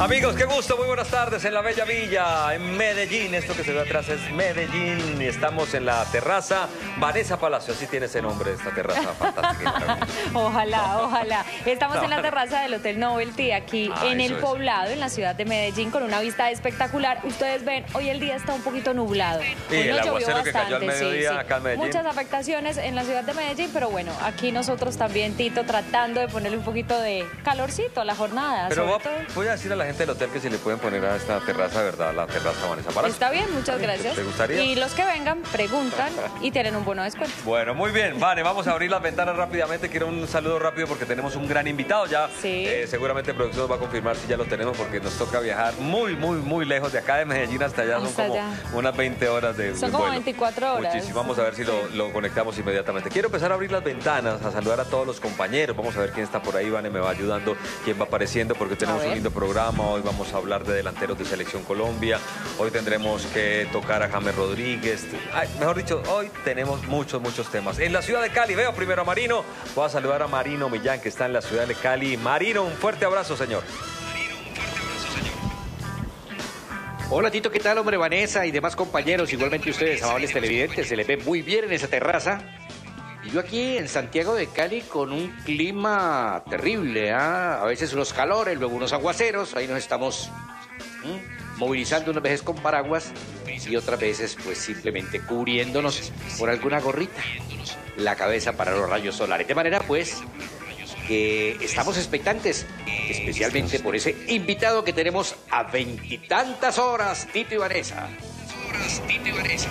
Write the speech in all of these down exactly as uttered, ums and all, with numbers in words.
Amigos, qué gusto, muy buenas tardes en la Bella Villa, en Medellín. Esto que se ve atrás es Medellín y estamos en la terraza Vanessa Palacio, así tiene ese nombre esta terraza fantástica. Ojalá, ojalá. Estamos en la terraza del Hotel Novelty, aquí ah, en el poblado, es. en la ciudad de Medellín, con una vista espectacular. Ustedes ven, hoy el día está un poquito nublado. Sí, hoy el aguacero que cayó al mediodía, sí, sí. acá en Medellín. Muchas afectaciones en la ciudad de Medellín, pero bueno, aquí nosotros también, Tito, tratando de ponerle un poquito de calorcito a la jornada. Pero va, voy a decir a la gente del hotel que si le pueden poner a esta terraza, ¿verdad? La terraza Vanessa Palacio. Está bien, muchas gracias. ¿Te gustaría? Y los que vengan preguntan y tienen un bono de descuento. Bueno, muy bien, Vane, vamos a abrir las ventanas rápidamente. Quiero un saludo rápido porque tenemos un gran invitado ya. Sí. Eh, seguramente el productor nos va a confirmar si ya lo tenemos porque nos toca viajar muy, muy, muy lejos de acá de Medellín hasta allá. Hasta son como allá. unas veinte horas de Son de como vuelo. veinticuatro horas. Muchísimo. Vamos a ver si lo, lo conectamos inmediatamente. Quiero empezar a abrir las ventanas, a saludar a todos los compañeros. Vamos a ver quién está por ahí, Vane me va ayudando, quién va apareciendo porque tenemos un lindo programa. Hoy vamos a hablar de delanteros de Selección Colombia. Hoy tendremos que tocar a James Rodríguez. Ay, mejor dicho, hoy tenemos muchos, muchos temas. En la ciudad de Cali, veo primero a Marino. Voy a saludar a Marino Millán, que está en la ciudad de Cali. Marino, un fuerte abrazo, señor. Hola Tito, ¿qué tal, hombre? Vanessa y demás compañeros, igualmente ustedes, amables televidentes, se les ve muy bien en esa terraza. Y yo aquí en Santiago de Cali con un clima terrible, ¿eh? A veces unos calores, luego unos aguaceros, ahí nos estamos ¿eh? movilizando unas veces con paraguas y otras veces pues simplemente cubriéndonos por alguna gorrita, la cabeza para los rayos solares. De manera pues que estamos expectantes, especialmente por ese invitado que tenemos a veintitantas horas, Tito y Vanessa. Horas, Tito y Vanessa.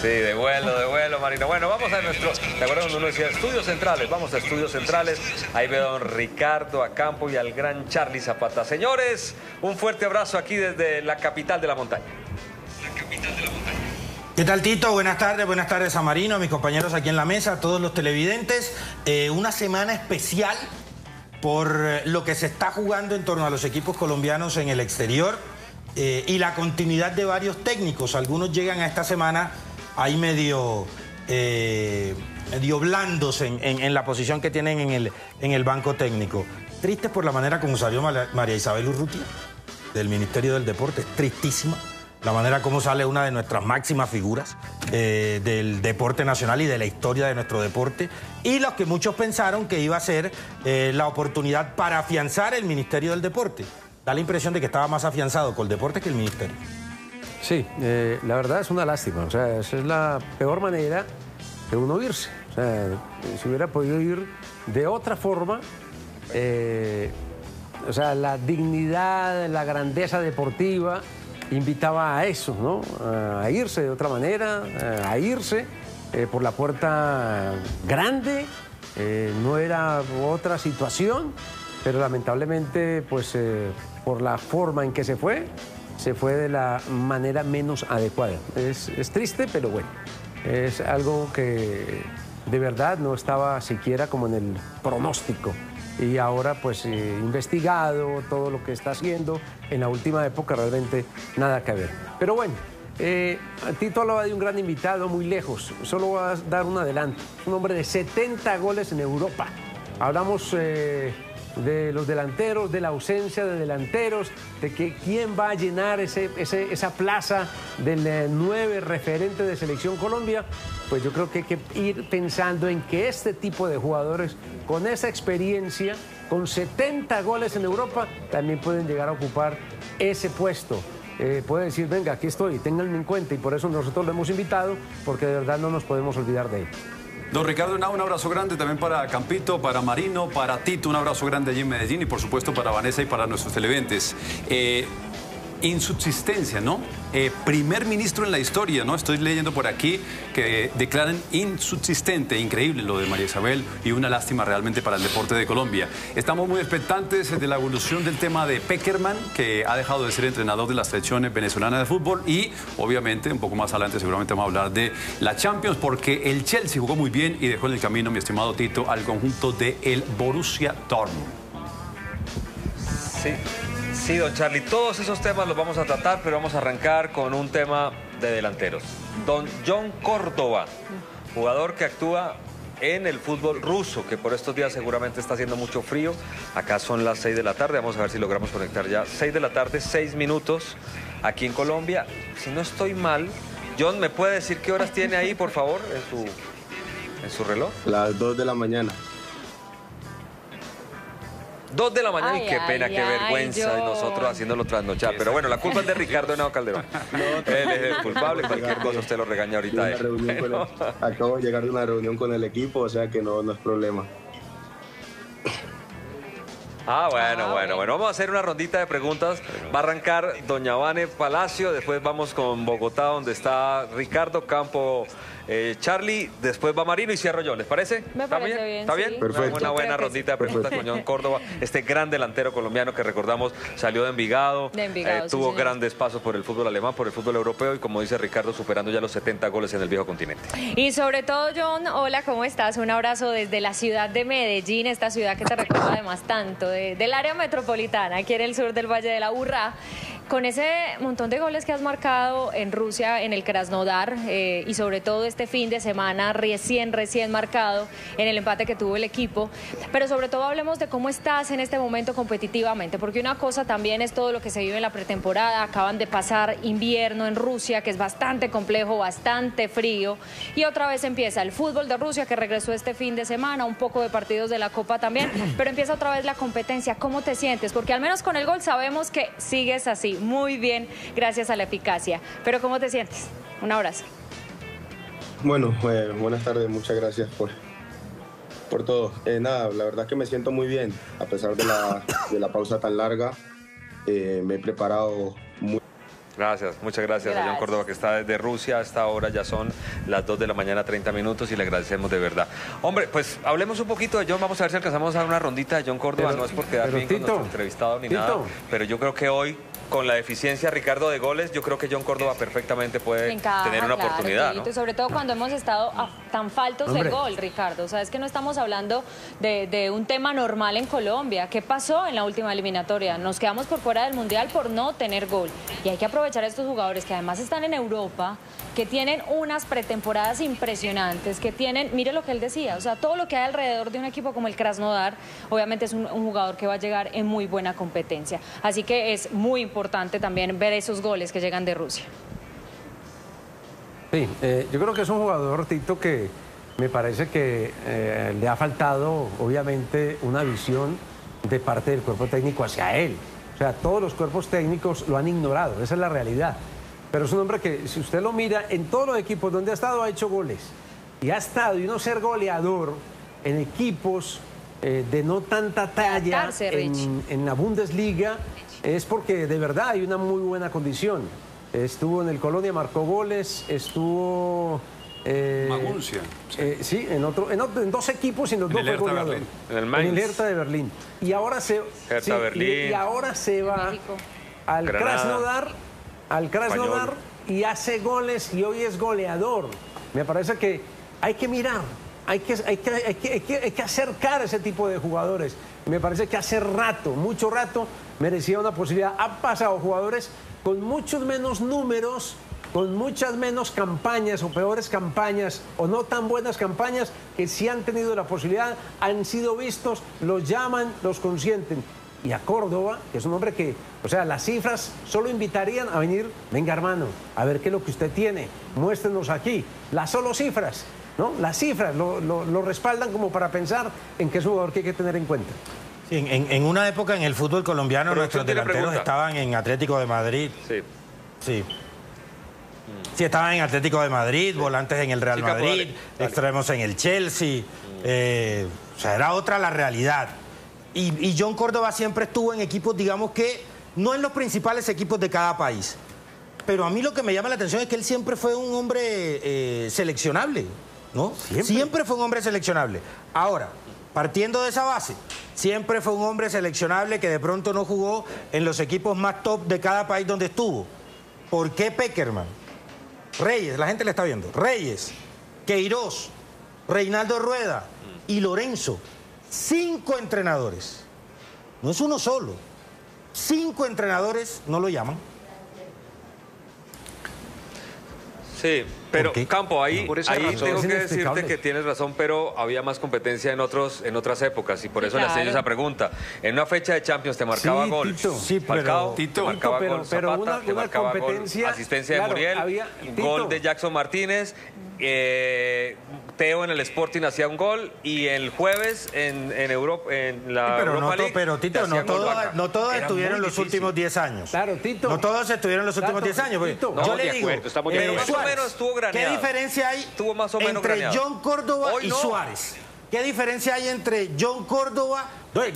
Sí, de vuelo, de vuelo, Marino. Bueno, vamos a nuestro... ¿Te acuerdas cuando uno decía Estudios Centrales? Vamos a Estudios Centrales. Ahí veo a don Ricardo Acampo y al gran Charlie Zapata. Señores, un fuerte abrazo aquí desde la capital de la montaña. La capital de la montaña. ¿Qué tal, Tito? Buenas tardes, buenas tardes a Marino, a mis compañeros aquí en la mesa, a todos los televidentes. Eh, una semana especial por lo que se está jugando en torno a los equipos colombianos en el exterior eh, y la continuidad de varios técnicos. Algunos llegan a esta semana... ahí medio, eh, medio blandos en, en, en la posición que tienen en el, en el banco técnico. Tristes por la manera como salió María Isabel Urrutia, del Ministerio del Deporte, es tristísima. La manera como sale una de nuestras máximas figuras eh, del deporte nacional y de la historia de nuestro deporte. Y los que muchos pensaron que iba a ser eh, la oportunidad para afianzar el Ministerio del Deporte. Da la impresión de que estaba más afianzado con el deporte que el Ministerio. Sí, eh, la verdad es una lástima, o sea, esa es la peor manera de uno irse, o sea, si hubiera podido ir de otra forma, eh, o sea, la dignidad, la grandeza deportiva invitaba a eso, ¿no? A irse de otra manera, a irse eh, por la puerta grande, eh, no era otra situación, pero lamentablemente, pues, eh, por la forma en que se fue, se fue de la manera menos adecuada. Es, es triste, pero bueno, es algo que de verdad no estaba siquiera como en el pronóstico. Y ahora, pues, eh, investigado todo lo que está haciendo, en la última época realmente nada que ver. Pero bueno, eh, Tito hablaba de un gran invitado muy lejos, solo voy a dar un adelanto. Un hombre de setenta goles en Europa. Hablamos... Eh, de los delanteros, de la ausencia de delanteros, de que quién va a llenar ese, ese, esa plaza del nueve referente de Selección Colombia, pues yo creo que hay que ir pensando en que este tipo de jugadores con esa experiencia, con setenta goles en Europa, también pueden llegar a ocupar ese puesto. Eh, puede decir, venga, aquí estoy, ténganme en cuenta, y por eso nosotros lo hemos invitado, porque de verdad no nos podemos olvidar de él. Don Ricardo, un abrazo grande también para Campito, para Marino, para Tito, un abrazo grande allí en Medellín y por supuesto para Vanessa y para nuestros televidentes. Eh, insubsistencia, ¿no? Eh, primer ministro en la historia, ¿no? Estoy leyendo por aquí que declaran insubsistente, increíble lo de María Isabel y una lástima realmente para el deporte de Colombia. Estamos muy expectantes de la evolución del tema de Pekerman, que ha dejado de ser entrenador de las selecciones venezolanas de fútbol y obviamente un poco más adelante seguramente vamos a hablar de la Champions porque el Chelsea jugó muy bien y dejó en el camino, mi estimado Tito, al conjunto del Borussia Dortmund. Sí. Sí, don Charlie, todos esos temas los vamos a tratar, pero vamos a arrancar con un tema de delanteros. Don John Córdoba, jugador que actúa en el fútbol ruso, que por estos días seguramente está haciendo mucho frío. Acá son las seis de la tarde, vamos a ver si logramos conectar ya. seis de la tarde, seis minutos aquí en Colombia. Si no estoy mal, John, ¿me puede decir qué horas tiene ahí, por favor, en su, en su reloj? Las dos de la mañana. dos de la mañana, ay, y qué pena, ay, qué vergüenza, ay, y nosotros haciéndolo trasnochar. Pero bueno, la culpa es de Ricardo Henao Calderón. No, él es el culpable, cualquier cosa usted lo regaña ahorita. Bueno. El, acabo de llegar de una reunión con el equipo, o sea que no, no es problema. Ah, bueno, ah, bueno, bueno. Vamos a hacer una rondita de preguntas. Va a arrancar doña Vane Palacio, después vamos con Bogotá, donde está Ricardo Campo, eh, Charlie, después va Marino y cierro yo. ¿Les parece? Me parece bien. ¿Está bien? Sí. Perfecto. Una buena rondita de preguntas con John Córdoba, este gran delantero colombiano que recordamos salió de Envigado, de Envigado eh, sí, tuvo sí, grandes pasos por el fútbol alemán, por el fútbol europeo y, como dice Ricardo, superando ya los setenta goles en el viejo continente. Y sobre todo, John, hola, ¿cómo estás? Un abrazo desde la ciudad de Medellín, esta ciudad que te recuerda además tanto de del área metropolitana, aquí en el sur del Valle de la Urrá, con ese montón de goles que has marcado en Rusia, en el Krasnodar, eh, y sobre todo este fin de semana recién, recién marcado en el empate que tuvo el equipo. Pero sobre todo hablemos de cómo estás en este momento competitivamente, porque una cosa también es todo lo que se vive en la pretemporada. Acaban de pasar invierno en Rusia, que es bastante complejo, bastante frío, y otra vez empieza el fútbol de Rusia, que regresó este fin de semana, un poco de partidos de la Copa también, pero empieza otra vez la competencia. ¿Cómo te sientes? Porque al menos con el gol sabemos que sigues así, muy bien, gracias a la eficacia. Pero ¿cómo te sientes? Un abrazo. Bueno, eh, buenas tardes, muchas gracias por, por todo. Eh, nada, la verdad es que me siento muy bien, a pesar de la, de la pausa tan larga. Eh, me he preparado muy... Gracias, muchas gracias, gracias a John Córdoba, que está desde Rusia. A esta hora ya son las dos de la mañana, treinta minutos, y le agradecemos de verdad. Hombre, pues hablemos un poquito de John. Vamos a ver si alcanzamos a dar una rondita de John Córdoba. Pero no es por quedar bien con nuestro entrevistado ni Tito, nada, pero yo creo que hoy, con la deficiencia, Ricardo, de goles, yo creo que John Córdoba perfectamente puede encaja, tener una claro, oportunidad, ¿no? Y sobre todo cuando hemos estado a, tan faltos Hombre. de gol, Ricardo. O sea, es que no estamos hablando de, de un tema normal en Colombia. ¿Qué pasó en la última eliminatoria? Nos quedamos por fuera del Mundial por no tener gol. Y hay que aprovechar a estos jugadores que además están en Europa, que tienen unas pretemporadas impresionantes, que tienen, mire lo que él decía, o sea, todo lo que hay alrededor de un equipo como el Krasnodar, obviamente es un, un jugador que va a llegar en muy buena competencia. Así que es muy importante también ver esos goles que llegan de Rusia. Sí, eh, yo creo que es un jugador, Tito, que me parece que eh, le ha faltado, obviamente, una visión de parte del cuerpo técnico hacia él. O sea, todos los cuerpos técnicos lo han ignorado, esa es la realidad. Pero es un hombre que, si usted lo mira, en todos los equipos donde ha estado ha hecho goles. Y ha estado, y no ser goleador en equipos eh, de no tanta talla en, en la Bundesliga, es porque de verdad hay una muy buena condición. Estuvo en el Colonia, marcó goles, estuvo... Eh, Maguncia. Sí, eh, sí en, otro, en otro en dos equipos y en los dos fue goleador. En el, en el Herta de Berlín. Y ahora se, Herta, sí, Berlín. Y, y ahora se va al Granada. Krasnodar... al Krasnodar y hace goles y hoy es goleador. Me parece que hay que mirar, hay que, hay que, hay que, hay que, hay que acercar a ese tipo de jugadores. Me parece que hace rato, mucho rato, merecía una posibilidad. Han pasado jugadores con muchos menos números, con muchas menos campañas o peores campañas o no tan buenas campañas, que sí han tenido la posibilidad, han sido vistos, los llaman, los consienten. Y a Córdoba, que es un hombre que, o sea, las cifras solo invitarían a venir, venga hermano, a ver qué es lo que usted tiene, muéstrenos aquí, las solo cifras, ¿no? Las cifras lo, lo, lo respaldan como para pensar en qué es un jugador que hay que tener en cuenta. Sí, en, en una época en el fútbol colombiano Pero nuestros delanteros estaban en Atlético de Madrid. Sí. Sí. Sí, estaban en Atlético de Madrid, sí. Volantes en el Real Chica, Madrid, dale. Extremos en el Chelsea, eh, o sea, era otra la realidad. Y, y John Córdoba siempre estuvo en equipos, digamos que, no en los principales equipos de cada país. Pero a mí lo que me llama la atención es que él siempre fue un hombre eh, seleccionable, ¿no? Siempre. siempre fue un hombre seleccionable. Ahora, partiendo de esa base, siempre fue un hombre seleccionable que de pronto no jugó en los equipos más top de cada país donde estuvo. ¿Por qué Pekerman? Reyes, la gente le está viendo. Reyes, Queiroz, Reinaldo Rueda y Lorenzo. Cinco entrenadores, no es uno solo, cinco entrenadores no lo llaman. Sí, pero Campo, ahí, no, ahí tengo que decirte que tienes razón, pero había más competencia en otros en otras épocas y por eso claro. le hacía esa pregunta. En una fecha de Champions te marcaba sí, gol. Tito, sí, Falcao, pero, te marcaba Tito, gol. Pero, Zapata, una, te una marcaba competencia, gol. Asistencia claro, de Muriel, había, gol de Jackson Martínez. Eh, Teo en el Sporting hacía un gol y el jueves en, en Europa, en la sí, pero Europa no League, pero Tito, no, todo, no todos era estuvieron los últimos diez años. Claro, Tito. No todos estuvieron los últimos diez años. Pues. No, yo le digo, acuerdo, estamos eh, más o menos estuvo graneado. ¿Qué diferencia hay estuvo más o menos entre graneado. John Córdoba Hoy y no. Suárez? ¿Qué diferencia hay entre John Córdoba?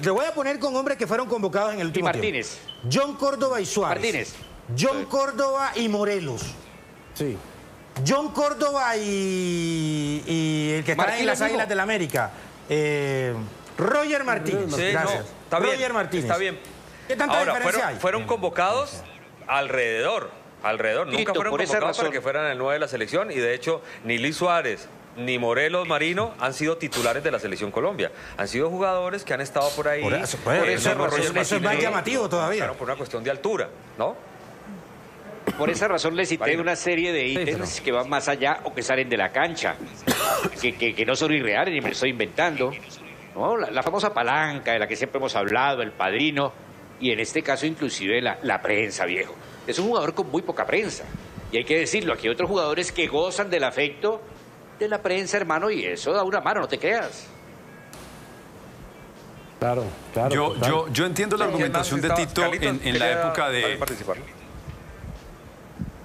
Le voy a poner con hombres que fueron convocados en el último y Martínez. Tiempo. John Córdoba y Suárez. Martínez. John sí. Córdoba y Morelos. Sí. John Córdoba y, y el que está en las Águilas del América, eh, Roger Martínez. Sí, no, está Roger bien, Martínez. Está bien. ¿Qué tanta Ahora, diferencia fueron, hay? Fueron convocados alrededor, alrededor. Tito, nunca fueron convocados para que fueran el nueve de la selección y de hecho ni Luis Suárez ni Morelos Marino han sido titulares de la Selección Colombia. Han sido jugadores que han estado por ahí. Por eso, por eso, por eso, eso es más llamativo todavía. Claro, por una cuestión de altura, ¿no? Por esa razón le cité una serie de ítems que van más allá o que salen de la cancha, que, que, que no son irreales ni me lo estoy inventando. No, la, la famosa palanca de la que siempre hemos hablado, el padrino, y en este caso inclusive la, la prensa, viejo. Es un jugador con muy poca prensa. Y hay que decirlo, aquí hay otros jugadores que gozan del afecto de la prensa, hermano, y eso da una mano, no te creas. Claro, claro. Yo, yo, yo entiendo la argumentación de Tito en, en la época de...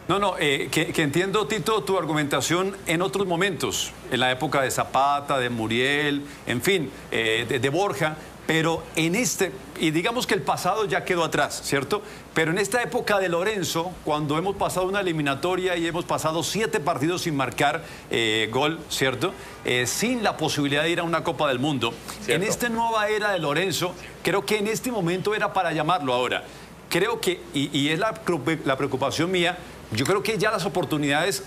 No, no, eh, que, que entiendo, Tito, tu argumentación en otros momentos, en la época de Zapata, de Muriel, en fin, eh, de, de Borja, pero en este, y digamos que el pasado ya quedó atrás, ¿cierto? Pero en esta época de Lorenzo, cuando hemos pasado una eliminatoria y hemos pasado siete partidos sin marcar eh, gol, ¿cierto? Eh, sin la posibilidad de ir a una Copa del Mundo. Cierto. En esta nueva era de Lorenzo, creo que en este momento era para llamarlo ahora. Creo que, y, y es la, la preocupación mía, yo creo que ya las oportunidades,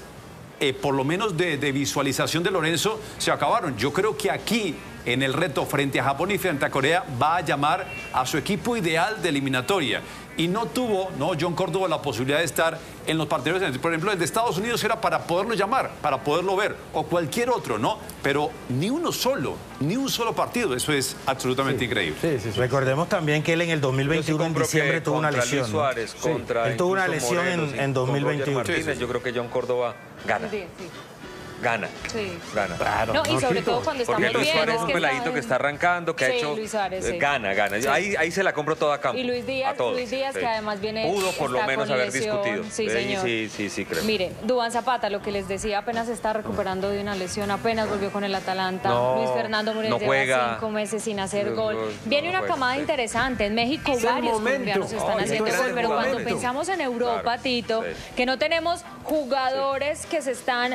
eh, por lo menos de, de visualización de Lorenzo, se acabaron. Yo creo que aquí, en el reto frente a Japón y frente a Corea, va a llamar a su equipo ideal de eliminatoria. Y no tuvo, no, John Córdoba, la posibilidad de estar en los partidos. Por ejemplo, el de Estados Unidos era para poderlo llamar, para poderlo ver, o cualquier otro, ¿no? Pero ni uno solo, ni un solo partido. Eso es absolutamente sí, increíble. Sí, sí, sí. Recordemos también que él en el dos mil veintiuno, sí en diciembre, tuvo una lesión. Luis Suárez, ¿no? Contra sí. Él tuvo una lesión Morelos, en, en dos mil veintiuno. Martínez, sí, sí. Yo creo que John Córdoba gana. Sí, sí. Gana, sí. gana. Claro, no, y no, sobre Tito, todo cuando está muy bien. Porque Luis Suárez es un peladito que está arrancando, que sí, ha hecho... Luis Suárez, sí. Gana, gana. Sí. Ahí, ahí se la compro toda a Campo. Y Luis Díaz, Luis Díaz sí. que además viene... Pudo por lo menos haber lesión. discutido. Sí, señor. Sí, sí, sí, creo. Mire, Duván Zapata, lo que les decía, apenas se está recuperando de una lesión, apenas volvió con el Atalanta. No, Luis Fernando Muriel no lleva cinco meses sin hacer gol. No, no, viene una juega, camada sí. interesante. En México es varios colombianos están oh, haciendo gol, pero cuando pensamos en Europa, Tito, que no tenemos jugadores que se están...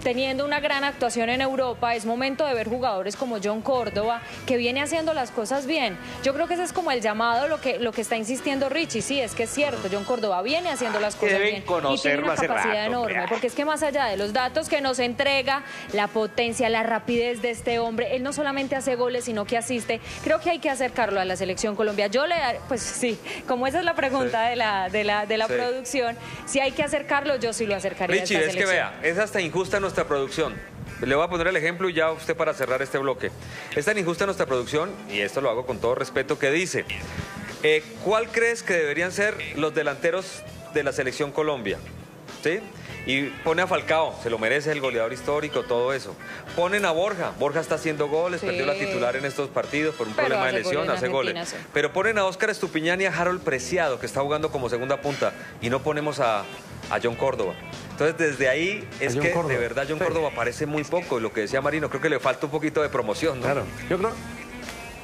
teniendo una gran actuación en Europa, es momento de ver jugadores como John Córdoba, que viene haciendo las cosas bien. Yo creo que ese es como el llamado, lo que, lo que está insistiendo Richie. Sí, es que es cierto, John Córdoba viene haciendo las cosas bien y tiene una capacidad enorme, porque es que más allá de los datos que nos entrega, la potencia, la rapidez de este hombre, él no solamente hace goles, sino que asiste. Creo que hay que acercarlo a la Selección Colombia. Yo le daré, pues sí, como esa es la pregunta sí. de la, de la, de la sí. producción, si hay que acercarlo, yo sí lo acercaría Richie, a esta selección. Es que vea, es hasta injusta nuestra Nuestra producción. Le voy a poner el ejemplo y ya usted para cerrar este bloque. Es tan injusta nuestra producción, y esto lo hago con todo respeto, que dice, eh, ¿cuál crees que deberían ser los delanteros de la Selección Colombia? ¿Sí? Y pone a Falcao, se lo merece, el goleador histórico, todo eso. Ponen a Borja, Borja está haciendo goles, sí. perdió la titular en estos partidos por un Pero problema de lesión, gole hace goles. Sí. Pero ponen a Óscar Estupiñán y a Harold Preciado, que está jugando como segunda punta, y no ponemos a, a John Córdoba. Entonces, desde ahí es que Córdoba. de verdad John sí. Córdoba aparece muy poco, y lo que decía Marino, creo que le falta un poquito de promoción, ¿no? Claro, yo creo,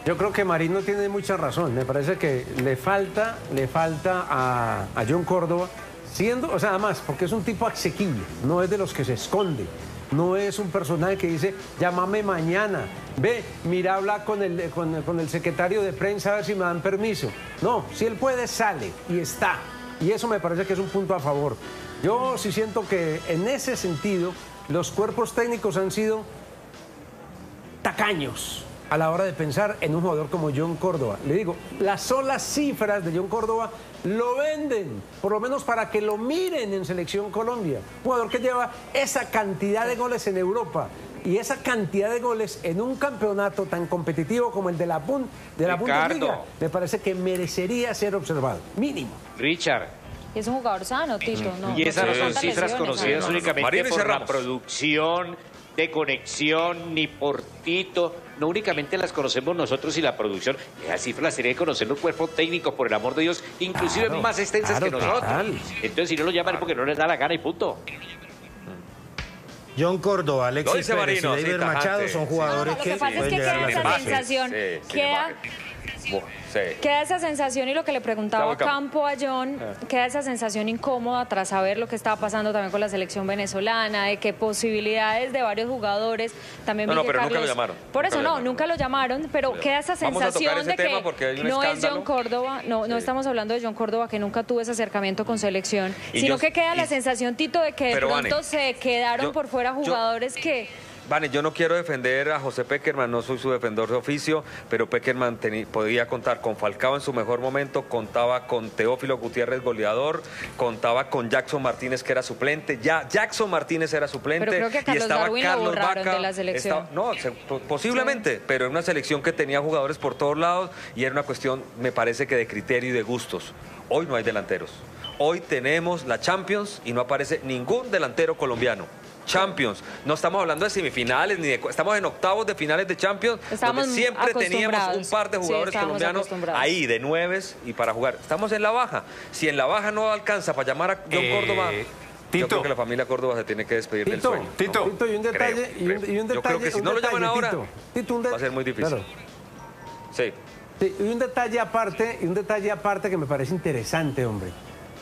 yo creo que Marino tiene mucha razón, me parece que le falta, le falta a, a John Córdoba. Siendo, o sea, además, porque es un tipo asequible, no es de los que se esconde, no es un personaje que dice, llámame mañana, ve, mira, habla con el, con, con el secretario de prensa a ver si me dan permiso. No, si él puede, sale y está. Y eso me parece que es un punto a favor. Yo sí siento que en ese sentido los cuerpos técnicos han sido tacaños. a la hora de pensar en un jugador como John Córdoba. Le digo, las solas cifras de John Córdoba lo venden, por lo menos para que lo miren en Selección Colombia. Jugador que lleva esa cantidad de goles en Europa y esa cantidad de goles en un campeonato tan competitivo como el de la, Bund de la Bundesliga, me parece que merecería ser observado, mínimo. Richard. Y es un jugador sano, Tito. No, y esas no son cifras conocidas no, no, no. únicamente Marino por la producción de conexión, ni por Tito. No únicamente las conocemos nosotros y la producción. Esas cifras sería de conocer los cuerpos técnicos, por el amor de Dios, inclusive claro, más extensas claro, que nosotros. Total. Entonces, si no lo llaman claro. porque no les da la gana y punto. John Córdoba, Alexis Pérez y David Machado son jugadores no, no, que... Lo que pasa es que queda esa imagen, sensación, sí, sí, queda... Sí. Queda esa sensación, y lo que le preguntaba a Campo a John, queda esa sensación incómoda tras saber lo que estaba pasando también con la selección venezolana, de que posibilidades de varios jugadores también... No, no, pero Carlos, nunca lo llamaron. Por eso, nunca no, llamaron. nunca lo llamaron, pero no, queda esa sensación de que no es John Córdoba, no, no sí. estamos hablando de John Córdoba, que nunca tuvo ese acercamiento con selección, y sino yo, que queda y... la sensación, Tito, de que de pero, pronto Vane, se quedaron yo, por fuera jugadores yo... que... Vane, yo no quiero defender a José Pekerman, no soy su defensor de oficio, pero Pekerman podía contar con Falcao en su mejor momento, contaba con Teófilo Gutiérrez, goleador, contaba con Jackson Martínez, que era suplente, ya Jackson Martínez era suplente, pero creo que Carlos y estaba Darwin Carlos Vaca, de la selección. Estaba, no, se, posiblemente, sí. pero era una selección que tenía jugadores por todos lados y era una cuestión, me parece que de criterio y de gustos. Hoy no hay delanteros, hoy tenemos la Champions y no aparece ningún delantero colombiano. Champions, no estamos hablando de semifinales ni de, estamos en octavos de finales de Champions, estamos donde siempre teníamos un par de jugadores sí, colombianos ahí de nueves y para jugar, estamos en la baja. Si en la baja no alcanza para llamar a John eh, Córdoba, Tito. Yo creo que la familia Córdoba se tiene que despedir Tito, del sueño. Tito, ¿no? Tito, y un detalle, creo, y un, y un detalle yo creo que si no detalle, lo llaman ahora Tito, Tito, un va a ser muy difícil. Claro. Sí. sí. Y un detalle aparte, y un detalle aparte que me parece interesante, hombre.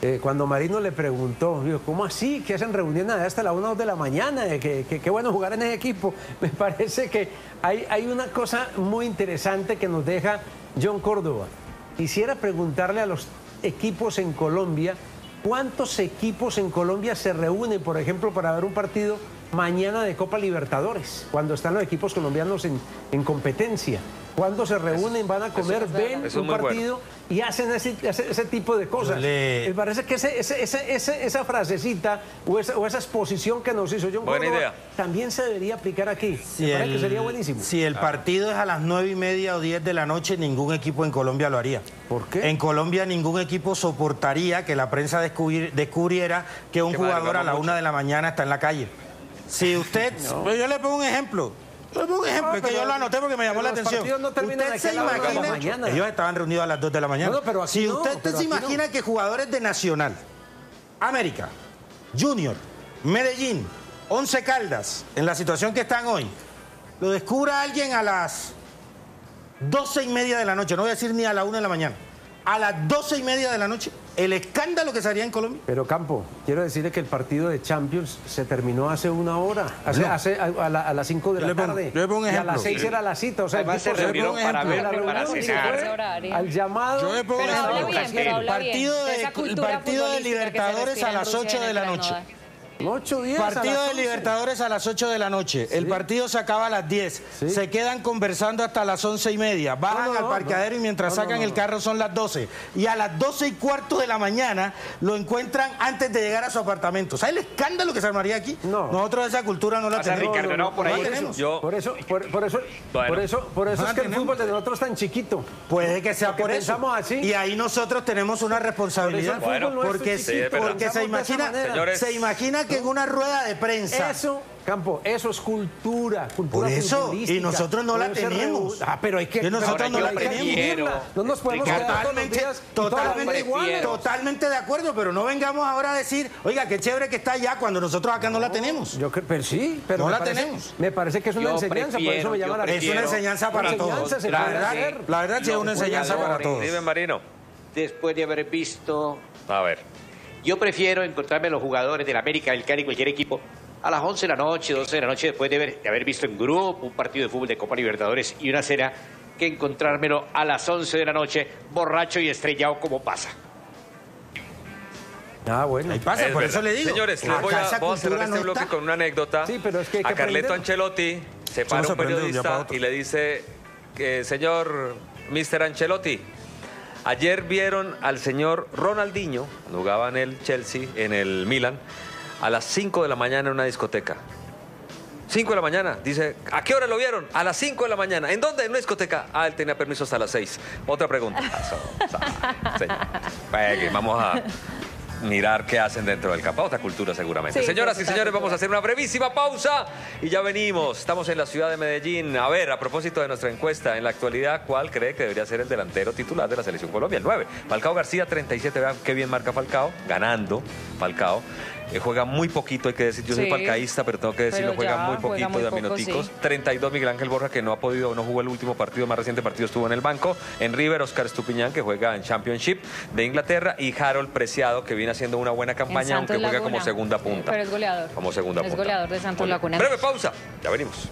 Eh, cuando Marino le preguntó, digo, ¿cómo así? ¿Qué hacen reuniones hasta la una o dos de la mañana? ¿Qué, qué, qué bueno jugar en ese equipo? Me parece que hay, hay una cosa muy interesante que nos deja John Córdoba. Quisiera preguntarle a los equipos en Colombia, ¿cuántos equipos en Colombia se reúnen, por ejemplo, para ver un partido mañana de Copa Libertadores? Cuando están los equipos colombianos en, en competencia. Cuando se reúnen, van a comer, ven un partido y hacen ese, ese, ese tipo de cosas. Me parece que ese, ese, ese, esa frasecita o esa, o esa exposición que nos hizo John Córdoba también se debería aplicar aquí. Me parece que sería buenísimo. Si el partido es a las nueve y media o diez de la noche, ningún equipo en Colombia lo haría. ¿Por qué? En Colombia ningún equipo soportaría que la prensa descubri, descubriera que un jugador a la una de la mañana está en la calle. Si usted... No. Yo le pongo un ejemplo. Un ejemplo, no, es que yo lo anoté porque me llamó la atención. No usted se imagina, ellos estaban reunidos a las dos de la mañana. No, pero si usted no, pero se imagina no. que jugadores de Nacional, América, Junior, Medellín, Once Caldas, en la situación que están hoy, lo descubra alguien a las doce y media de la noche, no voy a decir ni a la una de la mañana, a las doce y media de la noche, el escándalo que se haría en Colombia. Pero Campo, quiero decirle que el partido de Champions se terminó hace una hora, hace, no. hace a, a, la, a las cinco de la tarde. Yo le pongo un ejemplo. Y a las seis era la cita, o sea, además se reunieron para ver, para cenar. Al llamado. Yo le pongo un ejemplo. Bien, pero habla partido bien. De, el partido de Libertadores a las ocho de la noche. ocho, diez, partido de Libertadores a las ocho de la noche. Sí. El partido se acaba a las diez. Sí. Se quedan conversando hasta las once y media. Bajan no, no, al parqueadero no, y mientras no, sacan no, no, el carro son las doce. Y a las doce y cuarto de la mañana lo encuentran antes de llegar a su apartamento. ¿Sabes el escándalo que se armaría aquí? No. Nosotros esa cultura no la tenemos. Ricardo, no, por, ahí no tenemos. Yo... por eso, por, por eso, bueno. por eso, por eso no, es que tenemos. El fútbol de nosotros es tan chiquito. Puede que sea porque por eso. Así. Y ahí nosotros tenemos una responsabilidad. Por bueno, porque sí, porque se imagina, se imagina que en una rueda de prensa. Eso, Campo, eso es cultura, cultura. Por eso, y nosotros no la tenemos. Ah, pero hay que... Y nosotros no la tenemos. No nos podemos quedar todos los días totalmente iguales. Totalmente de acuerdo, pero no vengamos ahora a decir, oiga, qué chévere que está allá, cuando nosotros acá no, no la tenemos. Yo creo, pero sí, pero no la parece, tenemos. Me parece que es una yo enseñanza, prefiero, por eso me llaman a la atención. Es una enseñanza para una todos. Enseñanza la, verdad, sí. la verdad sí es una enseñanza para todos. Dime, Marino. Después de haber visto... A ver... Yo prefiero encontrarme a los jugadores del América, del Cali, cualquier equipo, a las once de la noche, doce de la noche, después de, ver, de haber visto en grupo un partido de fútbol de Copa Libertadores y una cena, que encontrármelo a las once de la noche, borracho y estrellado como pasa. Ah, bueno. Ahí pasa, es por verdad. Eso le digo. Señores, les voy a, a voy a cerrar este no bloque está. Con una anécdota. Sí, pero es que hay que a Carleto aprender. Ancelotti se para un periodista y le dice... eh, señor mister Ancelotti, ayer vieron al señor Ronaldinho, jugaba en el Chelsea, en el Milan, a las cinco de la mañana en una discoteca. cinco de la mañana, dice, ¿a qué hora lo vieron? A las cinco de la mañana. ¿En dónde? En una discoteca. Ah, él tenía permiso hasta las seis. Otra pregunta. Señor, vamos a mirar qué hacen dentro del campo. Otra cultura seguramente. Sí, señoras y señores, vamos a hacer una brevísima pausa y ya venimos. Estamos en la ciudad de Medellín. A ver, a propósito de nuestra encuesta, en la actualidad, ¿cuál cree que debería ser el delantero titular de la Selección Colombia? El nueve. Falcao García, treinta y siete. Vean qué bien marca Falcao, ganando Falcao. Eh, juega muy poquito, hay que decir, yo soy sí, palcaísta, pero tengo que decirlo, pero juega, ya, muy poquito, juega muy poquito de minuticos. Sí. treinta y dos, Miguel Ángel Borja, que no ha podido, no jugó el último partido, más reciente partido estuvo en el banco. En River, Óscar Estupiñán, que juega en Championship de Inglaterra. Y Harold Preciado, que viene haciendo una buena campaña, aunque juega Laguna como segunda punta. Pero es goleador. Como segunda es punta. Es goleador de Santos Laguna. Breve pausa, ya venimos.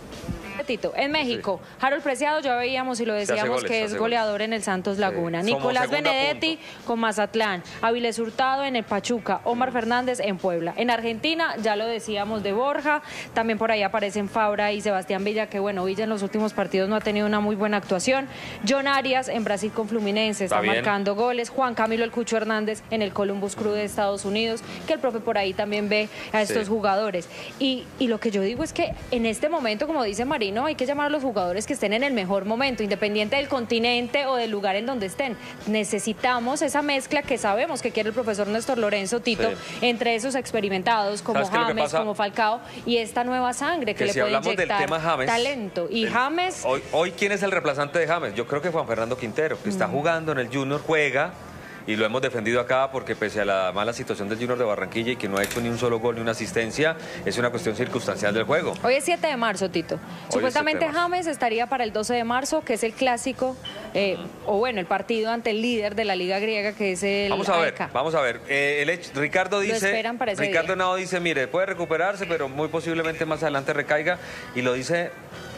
En México, sí. Harold Preciado, ya veíamos y lo decíamos, goles, que es goleador goles. en el Santos Laguna. Sí. Nicolás Benedetti punto. con Mazatlán, Avilés Hurtado en el Pachuca, Omar sí. Fernández en Puebla. En Argentina, ya lo decíamos, de Borja, también por ahí aparecen Fabra y Sebastián Villa, que bueno, Villa en los últimos partidos no ha tenido una muy buena actuación. John Arias en Brasil con Fluminense, está, está marcando goles. Juan Camilo El Cucho Hernández en el Columbus Crew de Estados Unidos, que el profe por ahí también ve a estos sí. jugadores. Y, y lo que yo digo es que en este momento, como dice Marino, no, hay que llamar a los jugadores que estén en el mejor momento, independiente del continente o del lugar en donde estén. Necesitamos esa mezcla que sabemos que quiere el profesor Néstor Lorenzo, Tito, sí. entre esos experimentados como James, como Falcao, y esta nueva sangre que, que le si puede inyectar del tema James, talento. Y el, James... Hoy, hoy, ¿quién es el reemplazante de James? Yo creo que Juan Fernando Quintero, que mm. está jugando en el Junior, juega... Y lo hemos defendido acá porque pese a la mala situación del Junior de Barranquilla y que no ha hecho ni un solo gol ni una asistencia, es una cuestión circunstancial del juego. Hoy es siete de marzo, Tito. Hoy Supuestamente es marzo. James estaría para el doce de marzo, que es el clásico, eh, uh-huh. o bueno, el partido ante el líder de la Liga Griega, que es el Vamos a ver, A E K. Vamos a ver. Eh, el hecho, Ricardo dice, Ricardo Nao dice, mire, puede recuperarse, pero muy posiblemente más adelante recaiga, y lo dice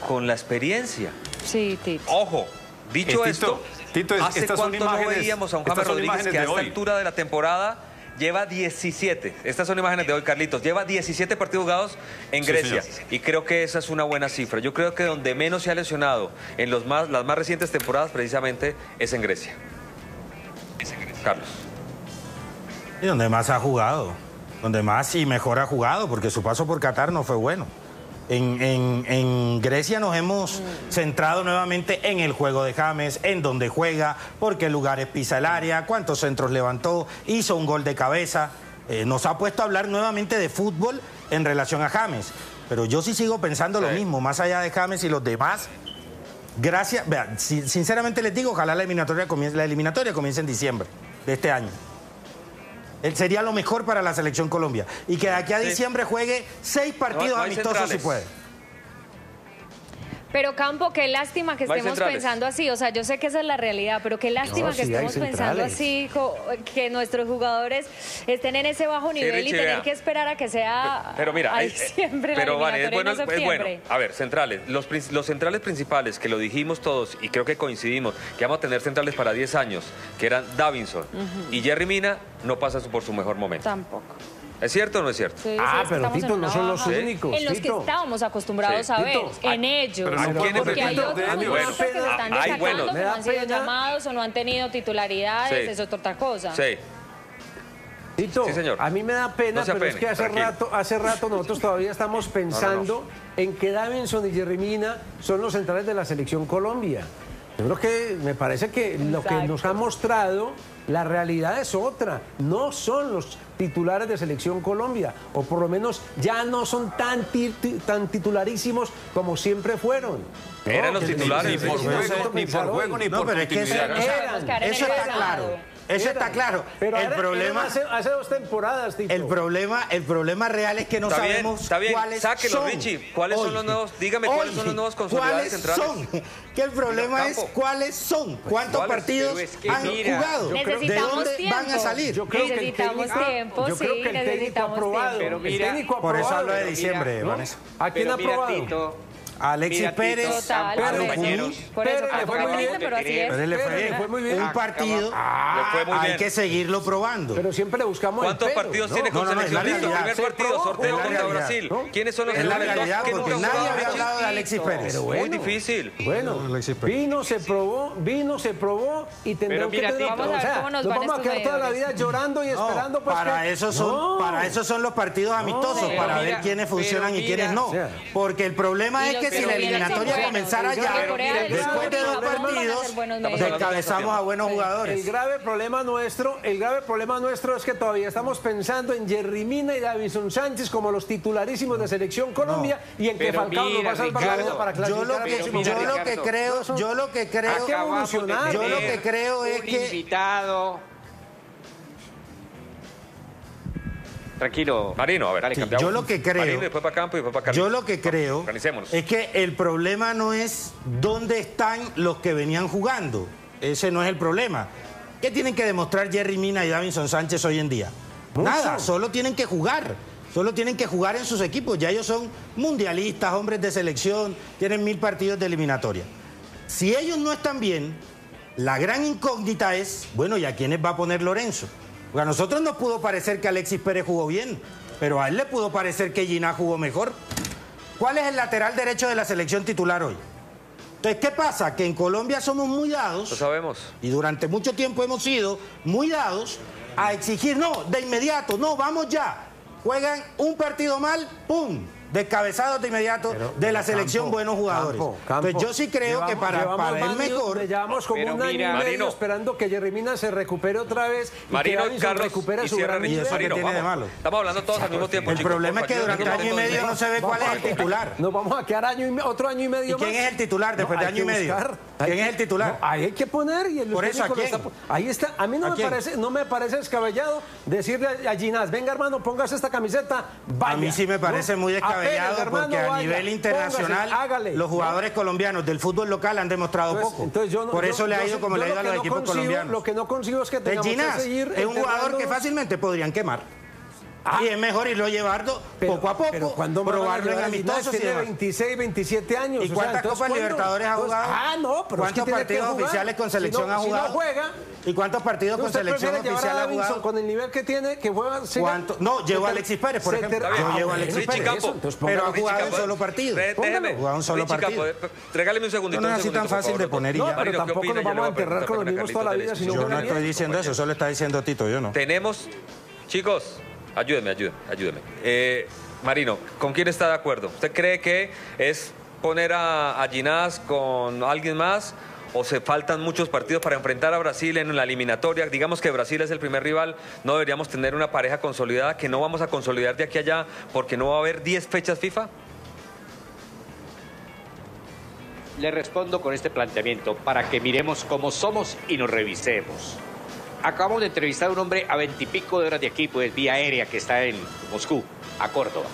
con la experiencia. Sí, Tito. Ojo, dicho es esto... Tito. Tito, ¿hace estas cuánto son imágenes, no veíamos a un James Rodríguez que a esta altura de la temporada lleva diecisiete? Estas son imágenes de hoy, Carlitos. Lleva diecisiete partidos jugados en Grecia. Sí, y creo que esa es una buena cifra. Yo creo que donde menos se ha lesionado en los más, las más recientes temporadas precisamente es en Grecia. Es en Grecia. Carlos. Y donde más ha jugado. Donde más y mejor ha jugado, porque su paso por Qatar no fue bueno. En, en, en Grecia nos hemos centrado nuevamente en el juego de James, en dónde juega, por qué lugares pisa el área, cuántos centros levantó, hizo un gol de cabeza. Eh, nos ha puesto a hablar nuevamente de fútbol en relación a James. Pero yo sí sigo pensando sí. lo mismo, más allá de James y los demás. Gracias, vean, si, sinceramente les digo, ojalá la eliminatoria comience, la eliminatoria comience en diciembre de este año. Él sería lo mejor para la Selección Colombia. Y que de aquí a diciembre juegue seis partidos no, no amistosos si puede. Pero Campo, qué lástima que no estemos pensando así. O sea, yo sé que esa es la realidad, pero qué lástima no, que sí, estemos pensando así, que nuestros jugadores estén en ese bajo nivel sí, Richie, y tener vea. que esperar a que sea pero, pero mira, a diciembre eh, pero la vale, es bueno, no es bueno. A ver, centrales. Los, los centrales principales, que lo dijimos todos y creo que coincidimos, que vamos a tener centrales para diez años, que eran Davinson uh-huh. y Yerry Mina, no pasan por su mejor momento. Tampoco. ¿Es cierto o no es cierto? Sí, ah, sí, pero Tito, no son los únicos. En los que estábamos acostumbrados sí. a ver, Tito, en ellos. Pero no, ¿quiénes porque hay otros jugadores bueno, que se están destacando, bueno, que no han sido llamados o no han tenido titularidades, sí. eso es otra cosa. Sí. Tito, sí, señor. A mí me da pena, no pero apene, es que hace rato, hace rato nosotros todavía estamos pensando no, no, no. en que Davinson y Yerry Mina son los centrales de la Selección Colombia. Yo creo que me parece que Exacto. lo que nos ha mostrado, la realidad es otra. No son los titulares de Selección Colombia, o por lo menos ya no son tan, tit tan titularísimos como siempre fueron. Eran no, los titulares, ni por juego, ni por juego, ni por continuidad. Eso está claro. Eso Eran, está claro. Pero el problema hace, hace dos temporadas, Tito. El problema, el problema real es que no está sabemos bien, está bien. cuáles Sáquenlo, son. Richie, ¿cuáles hoy, son los nuevos? Dígame hoy, cuáles son los nuevos consolidados centrales. Son. Que el problema es cuáles son. ¿Cuántos ¿Cuáles? partidos es que, han mira, jugado? ¿De dónde tiempo. van a salir? Yo creo necesitamos que el técnico, tiempo, yo creo sí, que el técnico ha aprobado. Por eso hablo de diciembre, Vanessa. ¿A quién ha aprobado? Alexis Mira, Pérez, total, Pérez, Pérez, compañeros. Por eso, Pérez, le fue muy bien. Pero así es. Pérez le fue bien. Le fue muy bien. Un partido, ah, le fue muy bien. Hay que seguirlo probando. Pero siempre buscamos. ¿Cuántos el partidos no, tiene no, con no, no, selección? El primer partido, sorteo contra Brasil. ¿No? ¿Quiénes son los es la realidad, que porque nadie había hablado de Alexis Pérez. Pero bueno, muy difícil. Bueno, vino, se probó, vino, se probó y tendremos que tenerlo. O sea, nos vamos a quedar toda la vida llorando y esperando. Para eso son los partidos amistosos, para ver quiénes funcionan y quiénes no. Porque el problema es que si la eliminatoria comenzara bueno, ya, después de dos partidos, descabezamos a buenos jugadores. El grave problema nuestro, el grave problema nuestro es que todavía estamos pensando en Yerry Mina y Davinson Sánchez como los titularísimos de Selección Colombia no, y en que Falcao nos va a salvar la vida para clasificar. Yo lo, pero, mira, yo Ricardo, lo que creo, yo lo que creo, yo lo que creo es que invitado. Tranquilo, Marino, a ver, dale, sí, yo lo que creo, Marino, después para Campo y después para Carlos. Yo lo que creo es que el problema no es dónde están los que venían jugando. Ese no es el problema. ¿Qué tienen que demostrar Yerry Mina y Davinson Sánchez hoy en día? Mucho. Nada, solo tienen que jugar. Solo tienen que jugar en sus equipos. Ya ellos son mundialistas, hombres de selección, tienen mil partidos de eliminatoria. Si ellos no están bien, la gran incógnita es, bueno, ¿y a quiénes va a poner Lorenzo? Porque a nosotros nos pudo parecer que Alexis Pérez jugó bien, pero a él le pudo parecer que Gina jugó mejor. ¿Cuál es el lateral derecho de la selección titular hoy? Entonces, ¿qué pasa? Que en Colombia somos muy dados, lo sabemos, y durante mucho tiempo hemos sido muy dados a exigir, no, de inmediato, no, vamos ya. Juegan un partido mal, ¡pum!, descabezados de inmediato pero, de la selección campo, buenos jugadores. Campo, campo. Entonces yo sí creo llevamos, que para, para el mejor... Dios, llevamos como pero un mira, año y medio esperando que Yerry Mina se recupere otra vez y Marino, que Carlos, recupera y su gran nivel. Estamos hablando todos al mismo tiempo. El chicos, problema es que durante año y medio no se ve cuál es el titular. Nos vamos a quedar año y otro año y medio ¿Y quién más? Es el titular después no, de año y medio? ¿Quién es el titular? No, ahí hay que poner... y el Por eso, ¿a quién? Está, ahí está. A mí no, ¿a me parece, no me parece descabellado decirle a Ginás, venga hermano, póngase esta camiseta, vaya. A mí sí me parece muy descabellado. Porque a nivel internacional los jugadores colombianos del fútbol local han demostrado poco. Por eso le ha ido como le ha ido a los equipos colombianos. Lo que no consigo es que tengamos que seguir. Es un jugador que fácilmente podrían quemar. Ah, y es mejor irlo llevarlo pero, poco a poco, pero cuando probarlo en amistosos. Tiene veintiséis, veintisiete años. ¿Y cuántas o sea, entonces, Copas Libertadores ha jugado? Entonces, ah, no, pero ¿cuántos es que partidos que oficiales con selección si no, ha jugado? Si no juega, ¿y cuántos partidos con selección oficial ha jugado? Con el nivel que tiene, que juega... Siga, ¿cuánto? No, llevo a Alexis Pérez, por ejemplo. Te... Yo ah, llevo a Alexis Richie Pérez, Campo, eso, pero ha jugado un solo partido. Déjeme. Ha jugado un solo partido. Regáleme un segundito. No es así tan fácil de poner y ya. No, pero tampoco nos vamos a enterrar con los mismos toda la vida. Yo no estoy diciendo eso, solo está diciendo Tito, yo no. Tenemos, chicos... Ayúdeme, ayúdeme, ayúdeme. Eh, Marino, ¿con quién está de acuerdo? ¿Usted cree que es poner a, a Ginás con alguien más o se faltan muchos partidos para enfrentar a Brasil en la eliminatoria? Digamos que Brasil es el primer rival, no deberíamos tener una pareja consolidada que no vamos a consolidar de aquí a allá porque no va a haber diez fechas FIFA. Le respondo con este planteamiento para que miremos cómo somos y nos revisemos. Acabamos de entrevistar a un hombre a veintipico de horas de aquí, pues vía aérea, que está en Moscú, a Córdoba.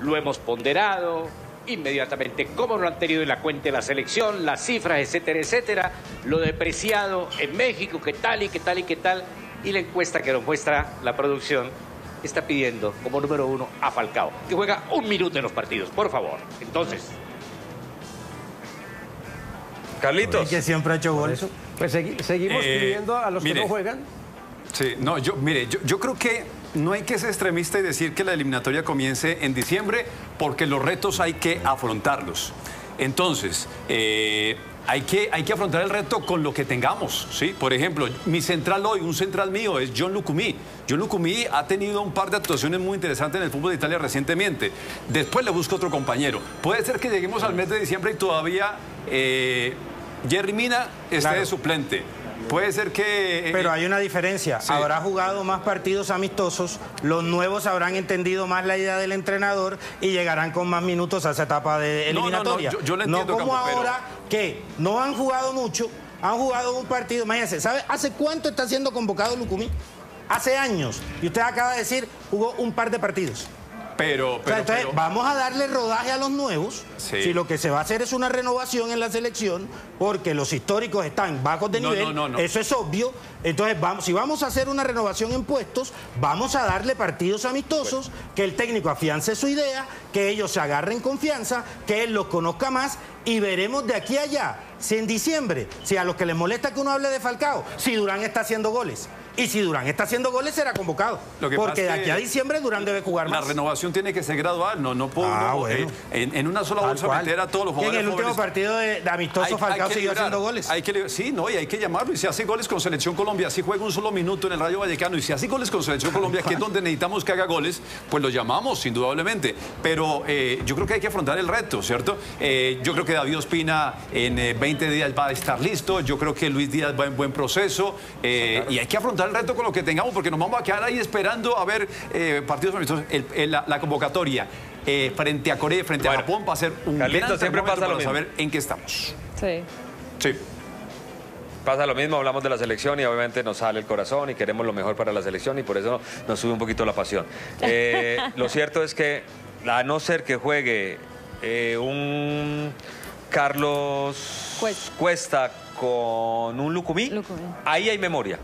Lo hemos ponderado inmediatamente, cómo lo han tenido en la cuenta de la selección, las cifras, etcétera, etcétera. Lo depreciado en México, qué tal y qué tal y qué tal. Y la encuesta que nos muestra la producción está pidiendo como número uno a Falcao, que juega un minuto en los partidos, por favor. Entonces... Carlitos. Que siempre ha hecho goles. Pues segui seguimos eh, pidiendo a los mire, que no juegan. Sí, no, yo, mire, yo, yo creo que no hay que ser extremista y decir que la eliminatoria comience en diciembre, porque los retos hay que afrontarlos. Entonces, eh, hay, que, hay que afrontar el reto con lo que tengamos, ¿sí? Por ejemplo, mi central hoy, un central mío, es John Lucumí. John Lucumí ha tenido un par de actuaciones muy interesantes en el fútbol de Italia recientemente. Después le busco otro compañero. Puede ser que lleguemos al mes de diciembre y todavía... Eh, Yerry Mina está claro. de suplente. Puede ser que... Eh, pero hay una diferencia. Sí. Habrá jugado más partidos amistosos, los nuevos habrán entendido más la idea del entrenador y llegarán con más minutos a esa etapa de eliminatoria. No, no, no, yo, yo lo entiendo, no como Campo, ahora pero... que no han jugado mucho, han jugado un partido. Imagínense, ¿sabe hace cuánto está siendo convocado Lucumí? Hace años. Y usted acaba de decir, jugó un par de partidos. Pero, pero, o sea, entonces, pero vamos a darle rodaje a los nuevos. Sí. Si lo que se va a hacer es una renovación en la selección, porque los históricos están bajos de nivel, no, no, no, no. Eso es obvio. Entonces, vamos, si vamos a hacer una renovación en puestos, vamos a darle partidos amistosos, bueno. que el técnico afiance su idea, que ellos se agarren confianza, que él los conozca más, y veremos de aquí a allá. Si en diciembre, si a los que les molesta que uno hable de Falcao, si Durán está haciendo goles. Y si Durán está haciendo goles, será convocado. Lo que porque de aquí a diciembre Durán debe jugar más. La renovación tiene que ser gradual. No, no puedo ah, bueno. eh, en, en una sola Tal bolsa cual. meter a todos los jugadores. Y en el último partido de, de amistoso hay, Falcao hay siguió liberar, haciendo goles. Hay que, sí, no, y hay que llamarlo. Y si hace goles con Selección Colombia, si juega un solo minuto en el Rayo Vallecano, y si hace goles con Selección Colombia, que es donde necesitamos que haga goles, pues lo llamamos, indudablemente. Pero eh, yo creo que hay que afrontar el reto, ¿cierto? Eh, yo creo que David Ospina en eh, veinte días va a estar listo. Yo creo que Luis Díaz va en buen proceso. Eh, claro. Y hay que afrontar el reto con lo que tengamos, porque nos vamos a quedar ahí esperando a ver eh, partidos amistosos. El, el, la, la convocatoria eh, frente a Corea, frente bueno, a Japón, va a ser un Carlito, gran siempre pasa lo para mismo. saber en qué estamos. Sí. Sí. Pasa lo mismo, hablamos de la selección y obviamente nos sale el corazón y queremos lo mejor para la selección y por eso nos sube un poquito la pasión. Eh, lo cierto es que, a no ser que juegue eh, un Carlos Cuesta, Cuesta con un Lucumí, Lucumí, ahí hay memoria.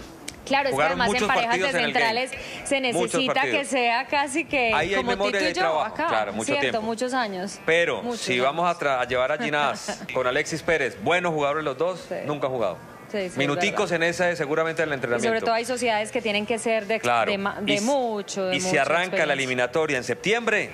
Claro, es que además en parejas de centrales se necesita que sea casi que ahí como Tito y yo acá. Claro, mucho tiempo, muchos años. Pero muchos si años. vamos a, a llevar a Ginás con Alexis Pérez, buenos jugadores los dos, sí. nunca han jugado. Sí, sí, minuticos en ese seguramente en el entrenamiento. Y sobre todo hay sociedades que tienen que ser de, claro. de, de y, mucho. De y si arranca la eliminatoria en septiembre,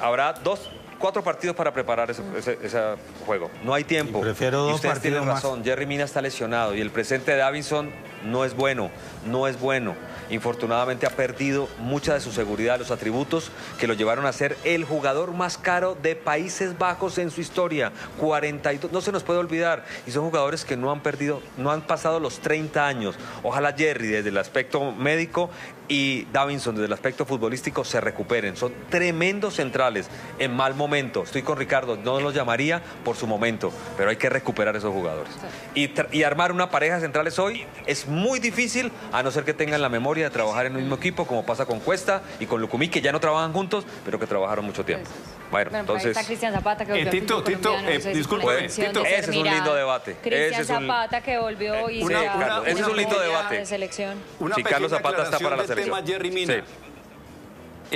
habrá dos... Cuatro partidos para preparar ese, ese, ese juego. No hay tiempo. Y prefiero dos partidos tienen razón. Más. Yerry Mina está lesionado y el presente de Davinson no es bueno. No es bueno. Infortunadamente ha perdido mucha de su seguridad, los atributos que lo llevaron a ser el jugador más caro de Países Bajos en su historia. cuarenta y dos, no se nos puede olvidar. Y son jugadores que no han perdido, no han pasado los treinta años. Ojalá Yerry desde el aspecto médico y Davinson desde el aspecto futbolístico se recuperen. Son tremendos centrales en mal momento. Estoy con Ricardo, no los llamaría por su momento, pero hay que recuperar esos jugadores. Y, y armar una pareja de centrales hoy es muy difícil, a no ser que tengan la memoria de trabajar en el mismo equipo, como pasa con Cuesta y con Lucumí, que ya no trabajan juntos, pero que trabajaron mucho tiempo. Bueno, bueno entonces... Está Cristian Zapata, que volvió eh, Tito, Tito, eh, no disculpe, Tito. Ese es un lindo debate. Cristian Zapata, un... que volvió y... Una, se una, ese una es un lindo debate. De selección. Una si Carlos Zapata está para la selección. Tema Yerry Mina. Sí.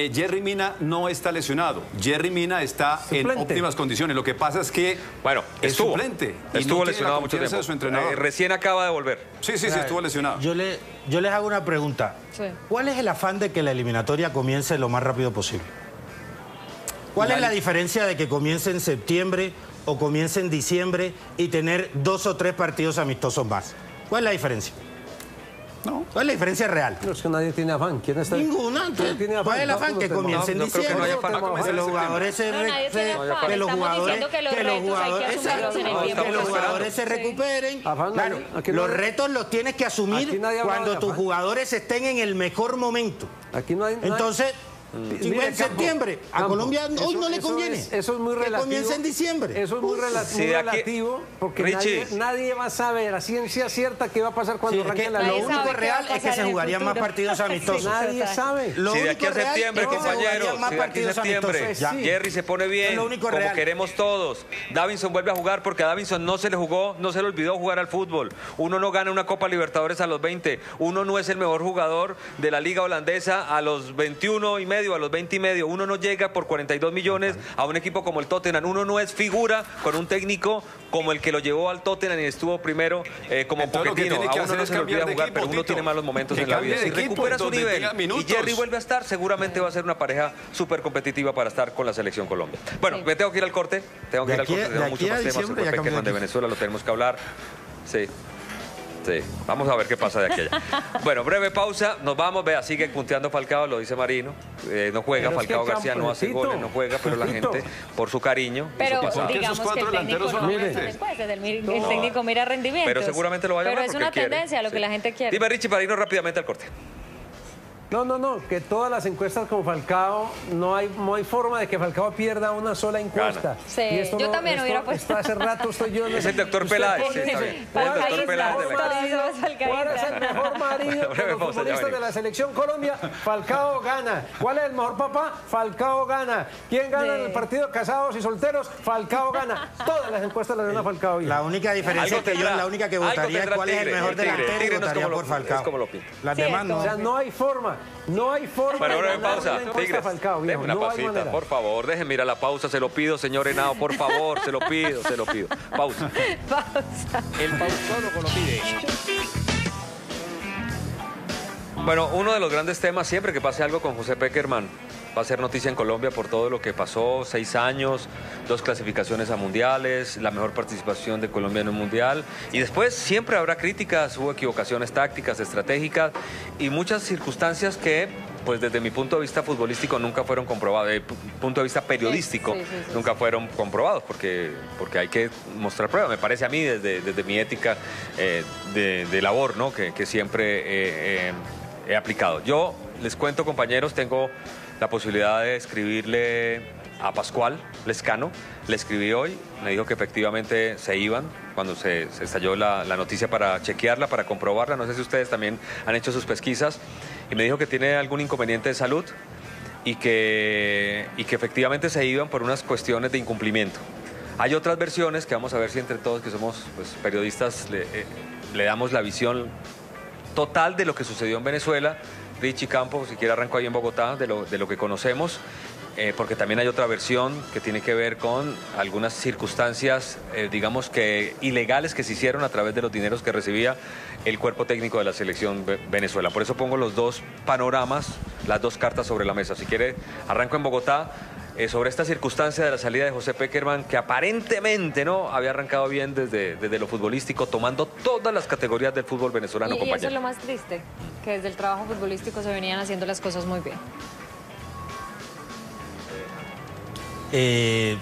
Eh, Yerry Mina no está lesionado. Yerry Mina está suplente. En óptimas condiciones. Lo que pasa es que bueno, es estuvo, suplente. Y estuvo no lesionado mucho tiempo. De su entrenador. Eh, recién acaba de volver. Sí, sí, o sea, sí, estuvo lesionado. Yo, le, yo les hago una pregunta. Sí. ¿Cuál es el afán de que la eliminatoria comience lo más rápido posible? ¿Cuál Mal. es la diferencia de que comience en septiembre o comience en diciembre y tener dos o tres partidos amistosos más? ¿Cuál es la diferencia? No. ¿Cuál es la diferencia real? Pero es que nadie tiene afán. ¿Quién está ahí? Ninguna. ¿Quién tiene afán? ¿Cuál es el afán? No, que comiencen no, no diciembre. Que, no que, que los jugadores se recuperen. No, no que, que los jugadores, que los jugadores se recuperen. Sí. Afán, claro, no los retos los tienes que asumir cuando tus jugadores estén en el mejor momento. Aquí no hay. Entonces. Si Mira, en campo, septiembre, a campo. Colombia eso, hoy no le conviene. Eso es, eso es muy relativo. Que comience en diciembre. Eso es muy, rela sí, muy relativo aquí, porque nadie, nadie va a saber a ciencia cierta qué va a pasar cuando sí, arranque la Lo único real es que se jugarían más partidos amistosos. Sí, nadie sabe. Lo si de aquí a septiembre, compañeros, si de aquí a septiembre, ya. Yerry se pone bien, lo único como real. queremos todos. Davinson vuelve a jugar porque a Davinson no se le jugó, no se le olvidó jugar al fútbol. Uno no gana una Copa Libertadores a los veinte. Uno no es el mejor jugador de la Liga Holandesa a los veintiuno y medio. A los veinte y medio, uno no llega por cuarenta y dos millones a un equipo como el Tottenham, uno no es figura con un técnico como el que lo llevó al Tottenham y estuvo primero eh, como Pochettino, a uno no se le olvida jugar, equipo, pero uno Tito. tiene malos momentos que en la vida, si recupera su nivel y Yerry vuelve a estar, seguramente va a ser una pareja súper competitiva para estar con la Selección Colombia. Bueno, sí. me tengo que ir al corte, tengo que ir al corte, tenemos muchos más temas, el Pekerman de Venezuela lo tenemos que hablar, sí. Sí, vamos a ver qué pasa de aquí a allá. Bueno, breve pausa, nos vamos, vea, sigue punteando Falcao, lo dice Marino, eh, no juega, pero Falcao es que García no hace goles, no juega, pero la gente, por su cariño, pero por su digamos que el técnico no después, el, no. el técnico mira rendimientos. Pero seguramente lo va a llamar. Pero es una quiere. tendencia a lo sí. que la gente quiere. Dime, Richie, para irnos rápidamente al corte. No, no, no, que todas las encuestas con Falcao, no hay, no hay forma de que Falcao pierda una sola encuesta. Sí, y esto yo no, también esto, hubiera puesto. Esto hace rato estoy yo... Es el doctor Peláez. Es el doctor Peláez de la... ¿Cuál es el mejor marido de los futbolistas de la selección Colombia? Falcao gana. ¿Cuál es el mejor papá? Falcao gana. ¿Quién gana en el partido? Casados y solteros. Falcao gana. Todas las encuestas las gana Falcao. La única diferencia es que yo, la única que votaría es cuál es el mejor delantero, votaría por Falcao. Las demás no. O sea, no hay forma. No hay forma. Bueno, ahora una pausa, Tigres. Déjeme una pausita, por favor. Déjeme ir a la pausa, se lo pido, señor Henao, por favor, se lo pido, se lo pido. Pausa. Pausa. El pausado con lo pide. Bueno, uno de los grandes temas, siempre que pase algo con José Pekerman, va a ser noticia en Colombia por todo lo que pasó, seis años, dos clasificaciones a mundiales, la mejor participación de Colombia en un mundial, y después siempre habrá críticas, hubo equivocaciones tácticas, estratégicas, y muchas circunstancias que, pues desde mi punto de vista futbolístico nunca fueron comprobados, desde el punto de vista periodístico sí, sí, sí, sí, nunca fueron comprobados, porque, porque hay que mostrar pruebas, me parece a mí, desde, desde mi ética eh, de, de labor, ¿no? que, que siempre eh, eh, he aplicado. Yo les cuento, compañeros, tengo... la posibilidad de escribirle a Pascual Lescano. Le escribí hoy, me dijo que efectivamente se iban cuando se, se estalló la, la noticia para chequearla, para comprobarla. No sé si ustedes también han hecho sus pesquisas. Y me dijo que tiene algún inconveniente de salud y que, y que efectivamente se iban por unas cuestiones de incumplimiento. Hay otras versiones que vamos a ver si entre todos, que somos pues, periodistas, le, eh, le damos la visión total de lo que sucedió en Venezuela. Richie Campo, si quiere arranco ahí en Bogotá, de lo, de lo que conocemos, eh, porque también hay otra versión que tiene que ver con algunas circunstancias, eh, digamos que ilegales que se hicieron a través de los dineros que recibía el cuerpo técnico de la selección Venezuela. Por eso pongo los dos panoramas, las dos cartas sobre la mesa. Si quiere arranco en Bogotá, eh, sobre esta circunstancia de la salida de José Pekerman, que aparentemente no había arrancado bien desde, desde lo futbolístico, tomando todas las categorías del fútbol venezolano. Y, y eso es lo más triste, que desde el trabajo futbolístico se venían haciendo las cosas muy bien. Eh,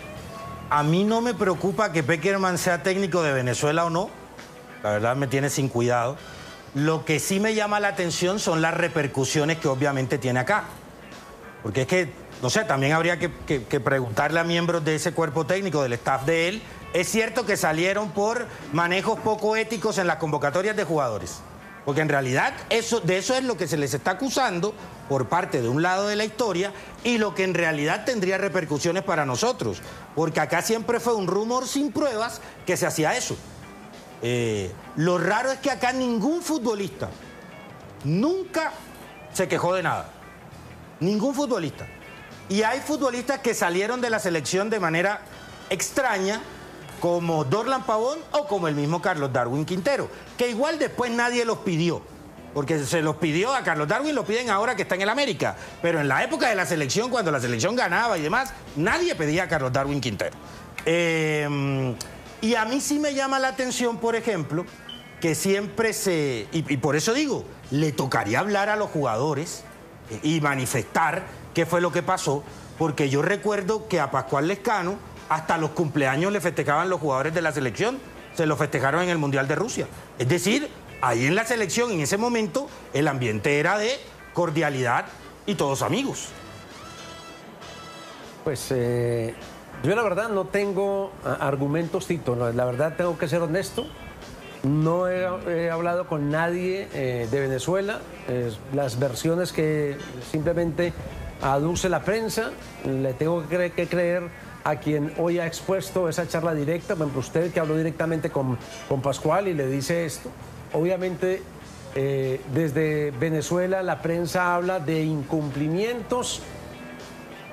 a mí no me preocupa que Pekerman sea técnico de Venezuela o no, la verdad me tiene sin cuidado. Lo que sí me llama la atención son las repercusiones que obviamente tiene acá, porque es que... no sé, también habría que, que, que preguntarle a miembros de ese cuerpo técnico, del staff de él. Es cierto que salieron por manejos poco éticos en las convocatorias de jugadores, porque en realidad eso, de eso es lo que se les está acusando por parte de un lado de la historia y lo que en realidad tendría repercusiones para nosotros, porque acá siempre fue un rumor sin pruebas que se hacía eso. Eh, lo raro es que acá ningún futbolista nunca se quejó de nada, ningún futbolista. Y hay futbolistas que salieron de la selección de manera extraña, como Dorlan Pavón o como el mismo Carlos Darwin Quintero, que igual después nadie los pidió, porque se los pidió a Carlos Darwin, lo piden ahora que está en el América, pero en la época de la selección, cuando la selección ganaba y demás, nadie pedía a Carlos Darwin Quintero. Eh, y a mí sí me llama la atención, por ejemplo, que siempre se... Y, y por eso digo, le tocaría hablar a los jugadores y manifestar... ¿Qué fue lo que pasó? Porque yo recuerdo que a Pascual Lescano hasta los cumpleaños le festejaban los jugadores de la selección, se lo festejaron en el Mundial de Rusia. Es decir, ahí en la selección, en ese momento, el ambiente era de cordialidad y todos amigos. Pues eh, yo la verdad no tengo argumentos, Tito, la verdad tengo que ser honesto. No he, he hablado con nadie eh, de Venezuela, eh, las versiones que simplemente... aduce la prensa, le tengo que, que creer a quien hoy ha expuesto esa charla directa, por ejemplo usted que habló directamente con, con Pascual y le dice esto. Obviamente eh, desde Venezuela la prensa habla de incumplimientos,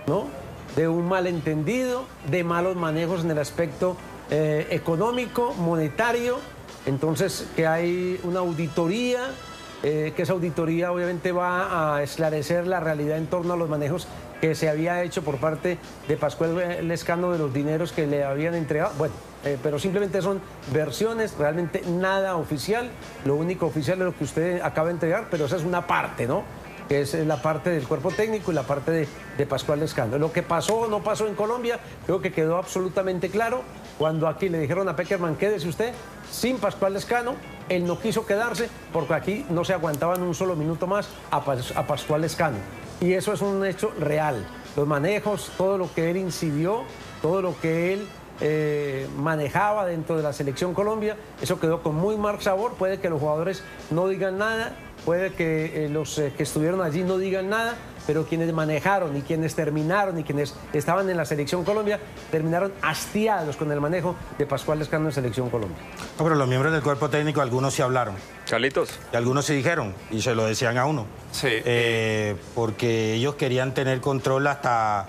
¿no? De un malentendido, de malos manejos en el aspecto eh, económico, monetario, entonces que hay una auditoría... Eh, que esa auditoría obviamente va a esclarecer la realidad en torno a los manejos que se había hecho por parte de Pascual Lescano de los dineros que le habían entregado. Bueno, eh, pero simplemente son versiones, realmente nada oficial. Lo único oficial es lo que usted acaba de entregar, pero esa es una parte, ¿no? que es la parte del cuerpo técnico y la parte de, de Pascual Lescano. Lo que pasó o no pasó en Colombia, creo que quedó absolutamente claro cuando aquí le dijeron a Pekerman, quédese usted, sin Pascual Lescano. Él no quiso quedarse porque aquí no se aguantaban un solo minuto más a, Pas a Pascual Lescano. Y eso es un hecho real. Los manejos, todo lo que él incidió, todo lo que él eh, manejaba dentro de la selección Colombia, eso quedó con muy mal sabor. Puede que los jugadores no digan nada, puede que eh, los eh, que estuvieron allí no digan nada, pero quienes manejaron y quienes terminaron y quienes estaban en la selección Colombia terminaron hastiados con el manejo de Pascual Lescano en selección Colombia. No, pero los miembros del cuerpo técnico, algunos sí hablaron. Carlitos. Y algunos sí dijeron, y se lo decían a uno. Sí. Eh, porque ellos querían tener control hasta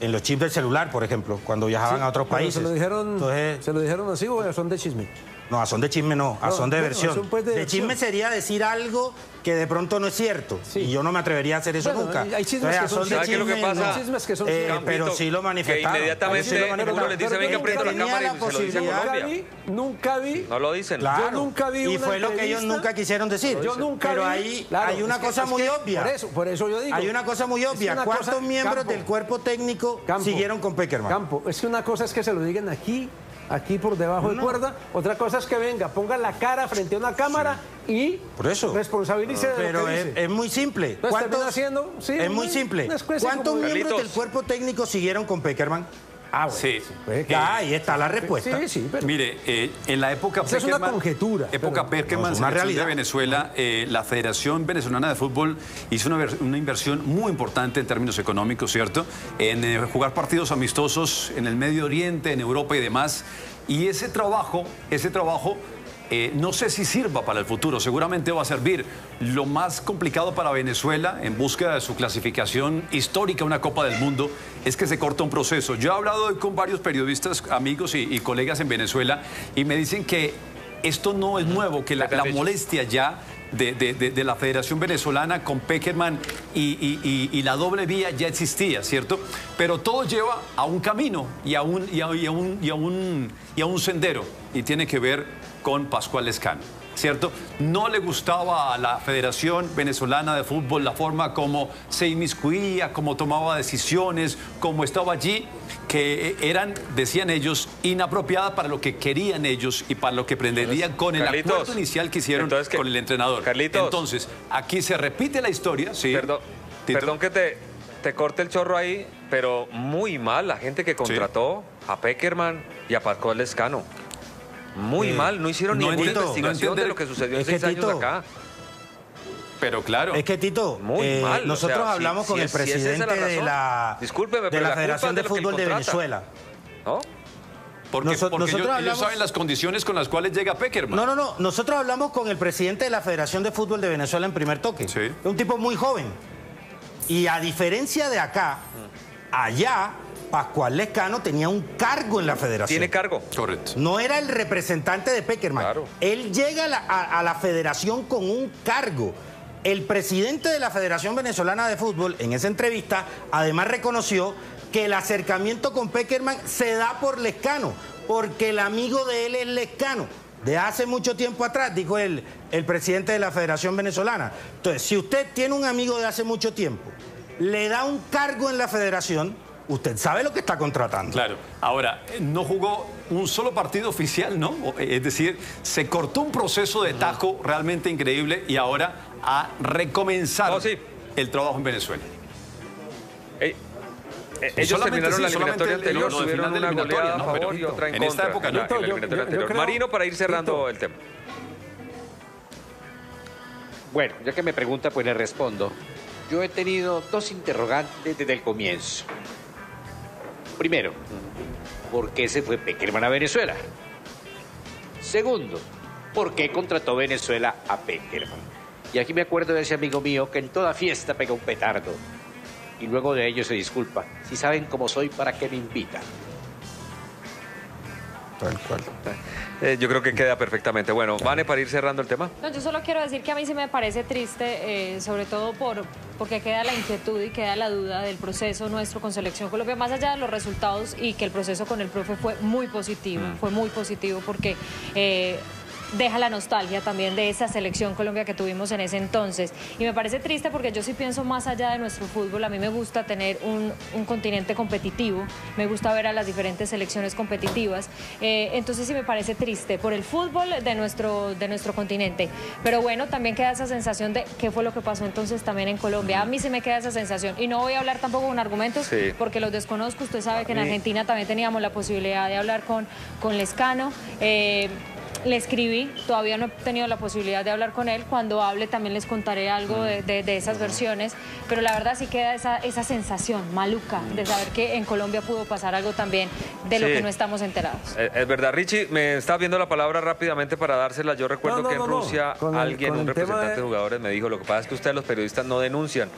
en los chips del celular, por ejemplo, cuando viajaban sí, a otros países. Se lo dijeron, entonces, ¿se lo dijeron así o a son de chisme? No, a son de chisme no, a no, son de diversión. Bueno, pues de, de chisme sería decir algo que de pronto no es cierto. Sí. Y yo no me atrevería a hacer eso bueno, nunca. Hay chismes Entonces, que son chismes, chisme, que pasa, no. chismes que son eh, campito, pero sí lo manifestaron. Inmediatamente sí lo manifestaron. Uno les dice, venga, prenda la cámara y se lo dice a Colombia. Nunca vi. No lo dicen. Claro. Yo nunca vi. Y fue lo que ellos nunca quisieron decir. Yo nunca Pero vi, ahí claro, hay una cosa que, muy obvia. Por eso, por eso yo digo. Hay una cosa muy obvia. ¿Cuántos miembros del cuerpo técnico siguieron con Pekerman? Campo. Es que una cosa es que se lo digan aquí. Aquí por debajo no. de cuerda. Otra cosa es que venga, ponga la cara frente a una cámara sí. y por eso. responsabilícese no, de lo Pero que es, dice. es muy simple. ¿Cuántos haciendo? Sí, es muy simple. ¿Cuántos miembros Carlitos. del cuerpo técnico siguieron con Pekerman? Ah, bueno. Sí. Pues, eh, ahí está la respuesta. Sí, sí, pero... Mire, eh, en la época Esa Pekerman... es una conjetura. época pero... Pekerman, no, una realidad de Venezuela, eh, la Federación Venezolana de Fútbol hizo una, una inversión muy importante en términos económicos, ¿cierto? En eh, jugar partidos amistosos en el Medio Oriente, en Europa y demás. Y ese trabajo, ese trabajo... Eh, no sé si sirva para el futuro, seguramente va a servir. Lo más complicado para Venezuela, en búsqueda de su clasificación histórica a una Copa del Mundo, es que se corta un proceso. Yo he hablado hoy con varios periodistas, amigos y, y colegas en Venezuela, y me dicen que esto no es nuevo, que la, la molestia ya... De, de, de, de la Federación Venezolana con Pekerman y, y, y, y la doble vía ya existía, ¿cierto? Pero todo lleva a un camino y a un, y a, y a un, y a un, y a un sendero, y tiene que ver con Pascual Lescano, ¿cierto? No le gustaba a la Federación Venezolana de Fútbol la forma como se inmiscuía, como tomaba decisiones, como estaba allí, que eran, decían ellos, inapropiadas para lo que querían ellos y para lo que pretendían con el Carlitos, acuerdo inicial que hicieron entonces que, con el entrenador. Carlitos, entonces, aquí se repite la historia. Sí, perdón, perdón que te, te corte el chorro ahí, pero muy mal la gente que contrató sí. a Pekerman y a Pascual Lescano. Muy eh, mal, no hicieron no ninguna investigación no entender, de lo que sucedió en seis que, años Tito, acá. Pero claro. Es que, Tito, muy eh, mal, nosotros o sea, hablamos si, con si el es, presidente si es la razón, de la, discúlpeme, de la, la Federación de, de Fútbol de Venezuela. ¿No? Porque, Nos, porque nosotros ellos, hablamos... ellos saben las condiciones con las cuales llega Pekerman. No, no, no. Nosotros hablamos con el presidente de la Federación de Fútbol de Venezuela en primer toque. Sí. Es un tipo muy joven. Y a diferencia de acá, allá... Pascual Lescano tenía un cargo en la federación. Tiene cargo. Correcto. No era el representante de Pekerman. Claro. Él llega a la, a, a la federación con un cargo. El presidente de la Federación Venezolana de Fútbol, en esa entrevista, además reconoció que el acercamiento con Pekerman se da por Lescano, porque el amigo de él es Lescano. De hace mucho tiempo atrás, dijo el, el presidente de la Federación Venezolana. Entonces, si usted tiene un amigo de hace mucho tiempo, le da un cargo en la federación... Usted sabe lo que está contratando. Claro. Ahora, no jugó un solo partido oficial, ¿no? Es decir, se cortó un proceso de tajo realmente increíble y ahora ha recomenzado oh, sí. el trabajo en Venezuela. Ey, eh, ellos terminaron sí, la eliminatoria anterior, no, subieron una goleada a favor y otra en contra. En esta época no. En la eliminatoria anterior. Marino, para ir cerrando el tema. Bueno, ya que me pregunta, pues le respondo. Yo he tenido dos interrogantes desde el comienzo. Primero, ¿por qué se fue Pekerman a Venezuela? Segundo, ¿por qué contrató Venezuela a Pekerman? Y aquí me acuerdo de ese amigo mío que en toda fiesta pega un petardo. Y luego de ello se disculpa. Si saben cómo soy, ¿para qué me invitan? Tal cual. Eh, yo creo que queda perfectamente. Bueno, Vane, para ir cerrando el tema. No, yo solo quiero decir que a mí sí me parece triste, eh, sobre todo por, porque queda la inquietud y queda la duda del proceso nuestro con Selección Colombia, más allá de los resultados y que el proceso con el profe fue muy positivo, mm. fue muy positivo porque... Eh, deja la nostalgia también de esa selección Colombia que tuvimos en ese entonces. Y me parece triste porque yo sí pienso más allá de nuestro fútbol. A mí me gusta tener un, un continente competitivo, me gusta ver a las diferentes selecciones competitivas. Eh, entonces sí me parece triste por el fútbol de nuestro, de nuestro continente. Pero bueno, también queda esa sensación de qué fue lo que pasó entonces también en Colombia. A mí sí me queda esa sensación. Y no voy a hablar tampoco con argumentos, sí, porque los desconozco. Usted sabe a que mí... en Argentina también teníamos la posibilidad de hablar con, con Lescano. Eh, Le escribí, todavía no he tenido la posibilidad de hablar con él. Cuando hable también les contaré algo de, de, de esas versiones. Pero la verdad sí queda esa, esa sensación maluca de saber que en Colombia pudo pasar algo también de lo sí. que no estamos enterados. Es, es verdad, Richie, me estaba viendo la palabra rápidamente para dársela. Yo recuerdo no, no, que en no, Rusia no. alguien, el, un representante de... de jugadores me dijo, lo que pasa es que ustedes los periodistas no denuncian.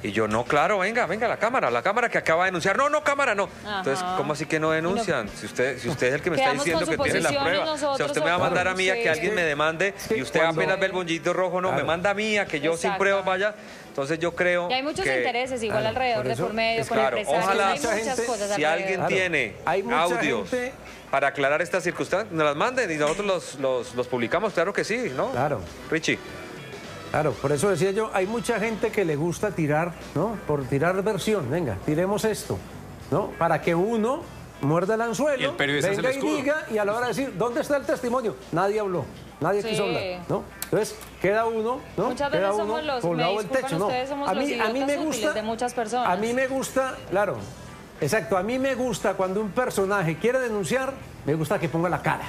Y yo, no, claro, venga, venga, la cámara, la cámara que acaba de denunciar. No, no, cámara, no. Ajá. Entonces, ¿cómo así que no denuncian? No. Si usted si usted es el que me Quedamos está diciendo que tiene la prueba. O sea, usted me va a mandar a mí sí. a que alguien me demande sí, y usted cuando... apenas ve el bollito rojo, no, claro. me manda a mí a que yo Exacto. sin prueba vaya. Entonces yo creo que... hay muchos que, intereses igual claro, alrededor por eso, de por medio, con claro, empresarios, ojalá, hay muchas gente, cosas si alguien claro, tiene hay audios gente... para aclarar estas circunstancias, nos las manden y nosotros los, los, los publicamos, claro que sí, ¿no? Claro. Richie. Claro, por eso decía yo, hay mucha gente que le gusta tirar, ¿no? Por tirar versión, venga, tiremos esto, ¿no? Para que uno muerda el anzuelo, y el periodista venga y diga, y a la hora de decir, ¿dónde está el testimonio? Nadie habló, nadie sí. quiso hablar, ¿no? Entonces, queda uno, ¿no? Muchas queda veces uno somos los, me disculpan techo, ustedes, ¿no? somos a mí, los idiotas a mí me gusta, de muchas personas. A mí me gusta, claro, exacto, a mí me gusta cuando un personaje quiere denunciar, me gusta que ponga la cara.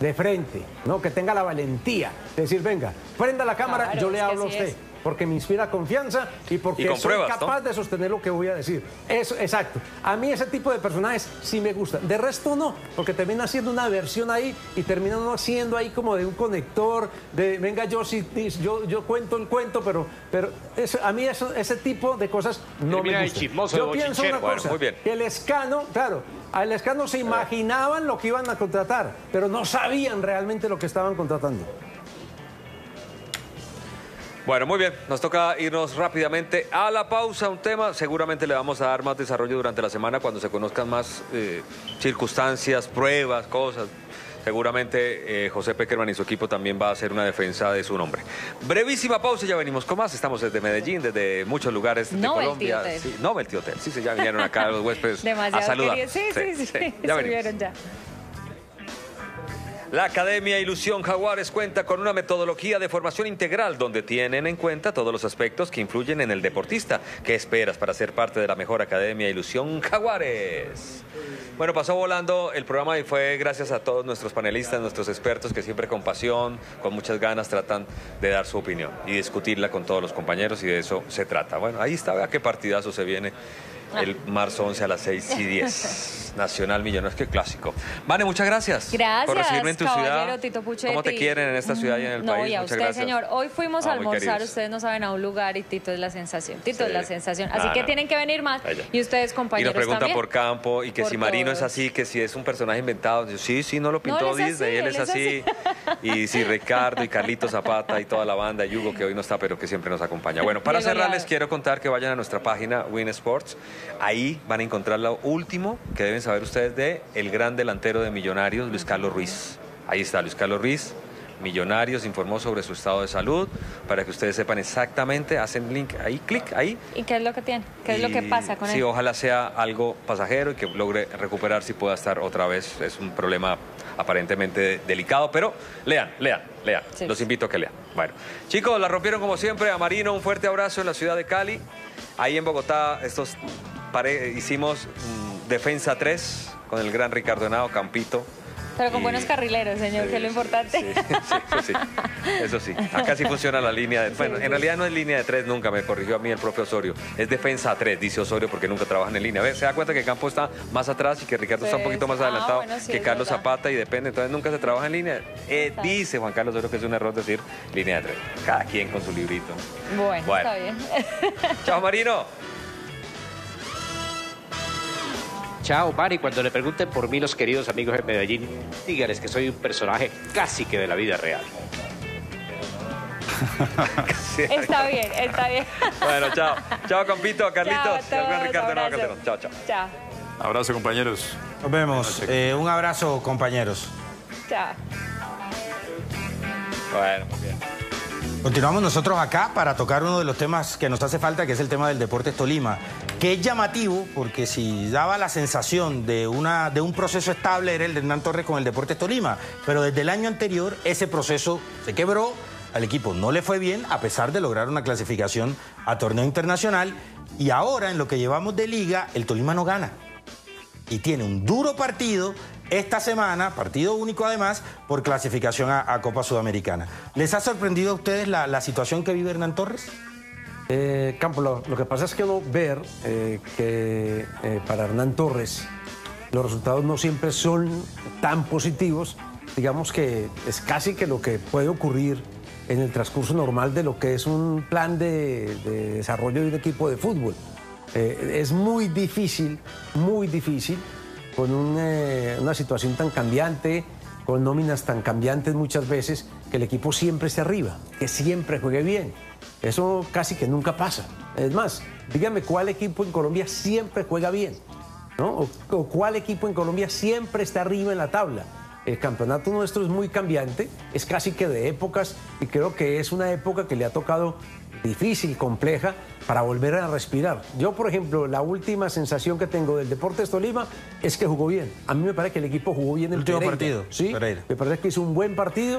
De frente, ¿no? Que tenga la valentía de decir, venga, prenda la cámara, claro, yo le hablo a usted, es. porque me inspira confianza y porque y soy capaz ¿no? de sostener lo que voy a decir. Eso, exacto. A mí ese tipo de personajes sí me gustan. De resto no, porque termina siendo una versión ahí y termina uno haciendo ahí como de un conector, de venga, yo sí, yo, yo cuento el cuento, pero, pero eso, a mí eso, ese tipo de cosas no me gustan. Chismoso, yo pienso una bueno, cosa, muy bien. que el escano, claro, al Lescano se imaginaban lo que iban a contratar, pero no sabían realmente lo que estaban contratando. Bueno, muy bien, nos toca irnos rápidamente a la pausa. Un tema, seguramente le vamos a dar más desarrollo durante la semana cuando se conozcan más eh, circunstancias, pruebas, cosas. Seguramente eh, José Pekerman y su equipo también va a hacer una defensa de su nombre. Brevísima pausa y ya venimos con más. Estamos desde Medellín, desde muchos lugares de Colombia. Novelty Hotel. Sí, Novelty Hotel. Sí, sí, ya vinieron acá los huéspedes a saludar. Sí, sí, sí, sí, sí. Ya venimos. Ya. La Academia Ilusión Jaguares cuenta con una metodología de formación integral donde tienen en cuenta todos los aspectos que influyen en el deportista. ¿Qué esperas para ser parte de la mejor Academia Ilusión Jaguares? Bueno, pasó volando el programa y fue gracias a todos nuestros panelistas, nuestros expertos que siempre con pasión, con muchas ganas tratan de dar su opinión y discutirla con todos los compañeros y de eso se trata. Bueno, ahí está, vea qué partidazo se viene. El marzo once a las seis y diez. Nacional Millonarios, que clásico. Vane, muchas gracias. Gracias, por recibirme en tu ciudad. Tito Puchetti. ¿Cómo te quieren en esta ciudad y en el no, país? No, y a muchas usted, gracias. Señor. Hoy fuimos ah, a almorzar, ustedes no saben, a un lugar y Tito es la sensación. Tito sí. es la sensación. Así ah, que no. tienen que venir más. Allá. Y ustedes, compañeros, y nos preguntan también por Campo y que por si Marino todos. es así, que si es un personaje inventado. Yo, sí, sí, no lo pintó no, Disney, él es así. Él es así. Y si sí, Ricardo y Carlito Zapata y toda la banda, y Hugo, que hoy no está, pero que siempre nos acompaña. Bueno, para cerrar, les quiero contar que vayan a nuestra página Win Sports. Ahí van a encontrar lo último que deben saber ustedes de el gran delantero de Millonarios, Luis Carlos Ruiz. Ahí está, Luis Carlos Ruiz. Millonarios informó sobre su estado de salud para que ustedes sepan exactamente, hacen link ahí, clic ahí. ¿Y qué es lo que tiene? ¿Qué y, es lo que pasa con sí, él? Sí, ojalá sea algo pasajero y que logre recuperarse y pueda estar otra vez. Es un problema aparentemente delicado, pero lean, lean, lean. Sí. Los invito a que lean. Bueno, chicos, la rompieron como siempre. A Marino, un fuerte abrazo en la ciudad de Cali. Ahí en Bogotá estos pare... hicimos mm, defensa tres con el gran Ricardo Henao, Campito. Pero con y... buenos carrileros, señor, sí, que es lo importante. Sí, sí, eso sí, eso sí. Acá sí funciona la línea de... Bueno, sí, en sí. realidad no es línea de tres nunca, me corrigió a mí el propio Osorio. Es defensa tres, dice Osorio, porque nunca trabajan en línea. ¿Ves? Se da cuenta que Campo está más atrás y que Ricardo sí. está un poquito más adelantado ah, bueno, sí, que Carlos verdad. Zapata y depende. Entonces nunca se trabaja en línea. Eh, dice Juan Carlos Osorio que es un error decir línea de tres. Cada quien con su librito. Bueno, bueno. está bien. Chao, Marino. Chao, Mari. Cuando le pregunten por mí los queridos amigos de Medellín, díganles que soy un personaje casi que de la vida real. Está bien, está bien. Bueno, chao. Chao, Campito, a Carlitos. Chao, a todos, Ricardo, no, Calderón. Chao, chao. Chao. Abrazo, compañeros. Nos vemos. Eh, un abrazo, compañeros. Chao. Bueno, muy bien. Continuamos nosotros acá para tocar uno de los temas que nos hace falta, que es el tema del Deportes Tolima, que es llamativo porque si daba la sensación de, una, de un proceso estable era el de Hernán Torres con el Deportes Tolima, pero desde el año anterior ese proceso se quebró, al equipo no le fue bien a pesar de lograr una clasificación a torneo internacional y ahora en lo que llevamos de liga el Tolima no gana y tiene un duro partido esta semana, partido único además, por clasificación a, a Copa Sudamericana. ¿Les ha sorprendido a ustedes la, la situación que vive Hernán Torres? Eh, Campo, lo, lo que pasa es que no ver eh, que eh, para Hernán Torres los resultados no siempre son tan positivos. Digamos que es casi que lo que puede ocurrir en el transcurso normal de lo que es un plan de, de desarrollo de un equipo de fútbol. Eh, es muy difícil, muy difícil, con un, eh, una situación tan cambiante, con nóminas tan cambiantes muchas veces, que el equipo siempre esté arriba, que siempre juegue bien. Eso casi que nunca pasa. Es más, dígame cuál equipo en Colombia siempre juega bien, ¿no? O, o cuál equipo en Colombia siempre está arriba en la tabla. El campeonato nuestro es muy cambiante, es casi que de épocas, y creo que es una época que le ha tocado difícil, compleja, para volver a respirar. Yo, por ejemplo, la última sensación que tengo del Deportes Tolima es que jugó bien. A mí me parece que el equipo jugó bien el último partido. Sí, Pereira. Me parece que hizo un buen partido,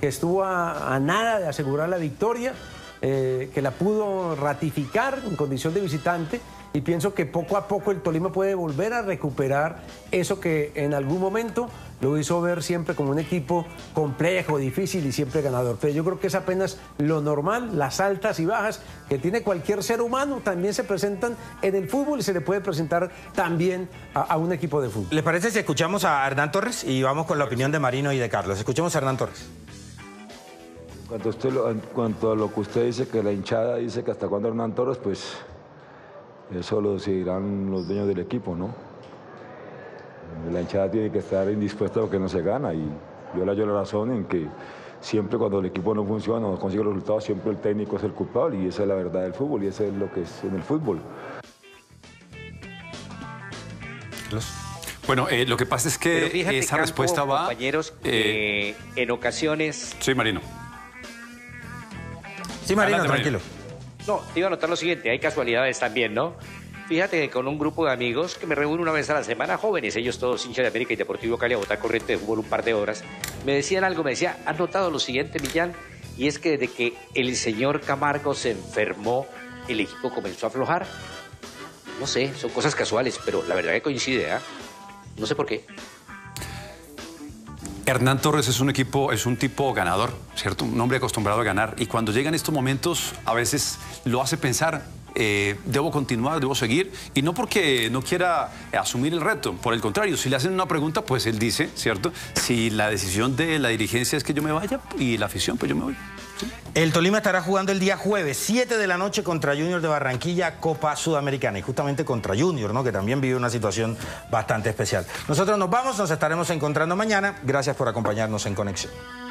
que estuvo a, a nada de asegurar la victoria, eh, que la pudo ratificar en condición de visitante, y pienso que poco a poco el Tolima puede volver a recuperar eso que en algún momento lo hizo ver siempre como un equipo complejo, difícil y siempre ganador. Pero yo creo que es apenas lo normal, las altas y bajas que tiene cualquier ser humano también se presentan en el fútbol y se le puede presentar también a, a un equipo de fútbol. ¿Les parece si escuchamos a Hernán Torres y vamos con la opinión de Marino y de Carlos? Escuchemos a Hernán Torres. En cuanto, usted lo, en cuanto a lo que usted dice, que la hinchada dice que hasta cuándo Hernán Torres, pues... eso lo decidirán los dueños del equipo, ¿no? La hinchada tiene que estar indispuesta porque no se gana y yo le doy la razón en que siempre cuando el equipo no funciona o no consigue los resultados, siempre el técnico es el culpable y esa es la verdad del fútbol y eso es lo que es en el fútbol. Bueno, eh, lo que pasa es que fíjate, esa Campo, respuesta va... compañeros, que eh... en ocasiones... Sí, Marino. Sí, Marino, Adelante, tranquilo. Marino. No, te iba a notar lo siguiente, hay casualidades también, ¿no? Fíjate que con un grupo de amigos que me reúno una vez a la semana, jóvenes, ellos todos hinchas de América y Deportivo Cali, a botar corriente de fútbol un par de horas, me decían algo, me decía, ¿has notado lo siguiente, Millán? Y es que desde que el señor Camargo se enfermó, el equipo comenzó a aflojar. No sé, son cosas casuales, pero la verdad que coincide, ¿eh? No sé por qué. Hernán Torres es un equipo, es un tipo ganador, ¿cierto? Un hombre acostumbrado a ganar. Y cuando llegan estos momentos, a veces lo hace pensar, eh, debo continuar, debo seguir. Y no porque no quiera asumir el reto, por el contrario, si le hacen una pregunta, pues él dice, ¿cierto? Si la decisión de la dirigencia es que yo me vaya y la afición, pues yo me voy. ¿Sí? El Tolima estará jugando el día jueves, siete de la noche, contra Junior de Barranquilla, Copa Sudamericana. Y justamente contra Junior, ¿no? Que también vive una situación bastante especial. Nosotros nos vamos, nos estaremos encontrando mañana. Gracias por acompañarnos en Conexión.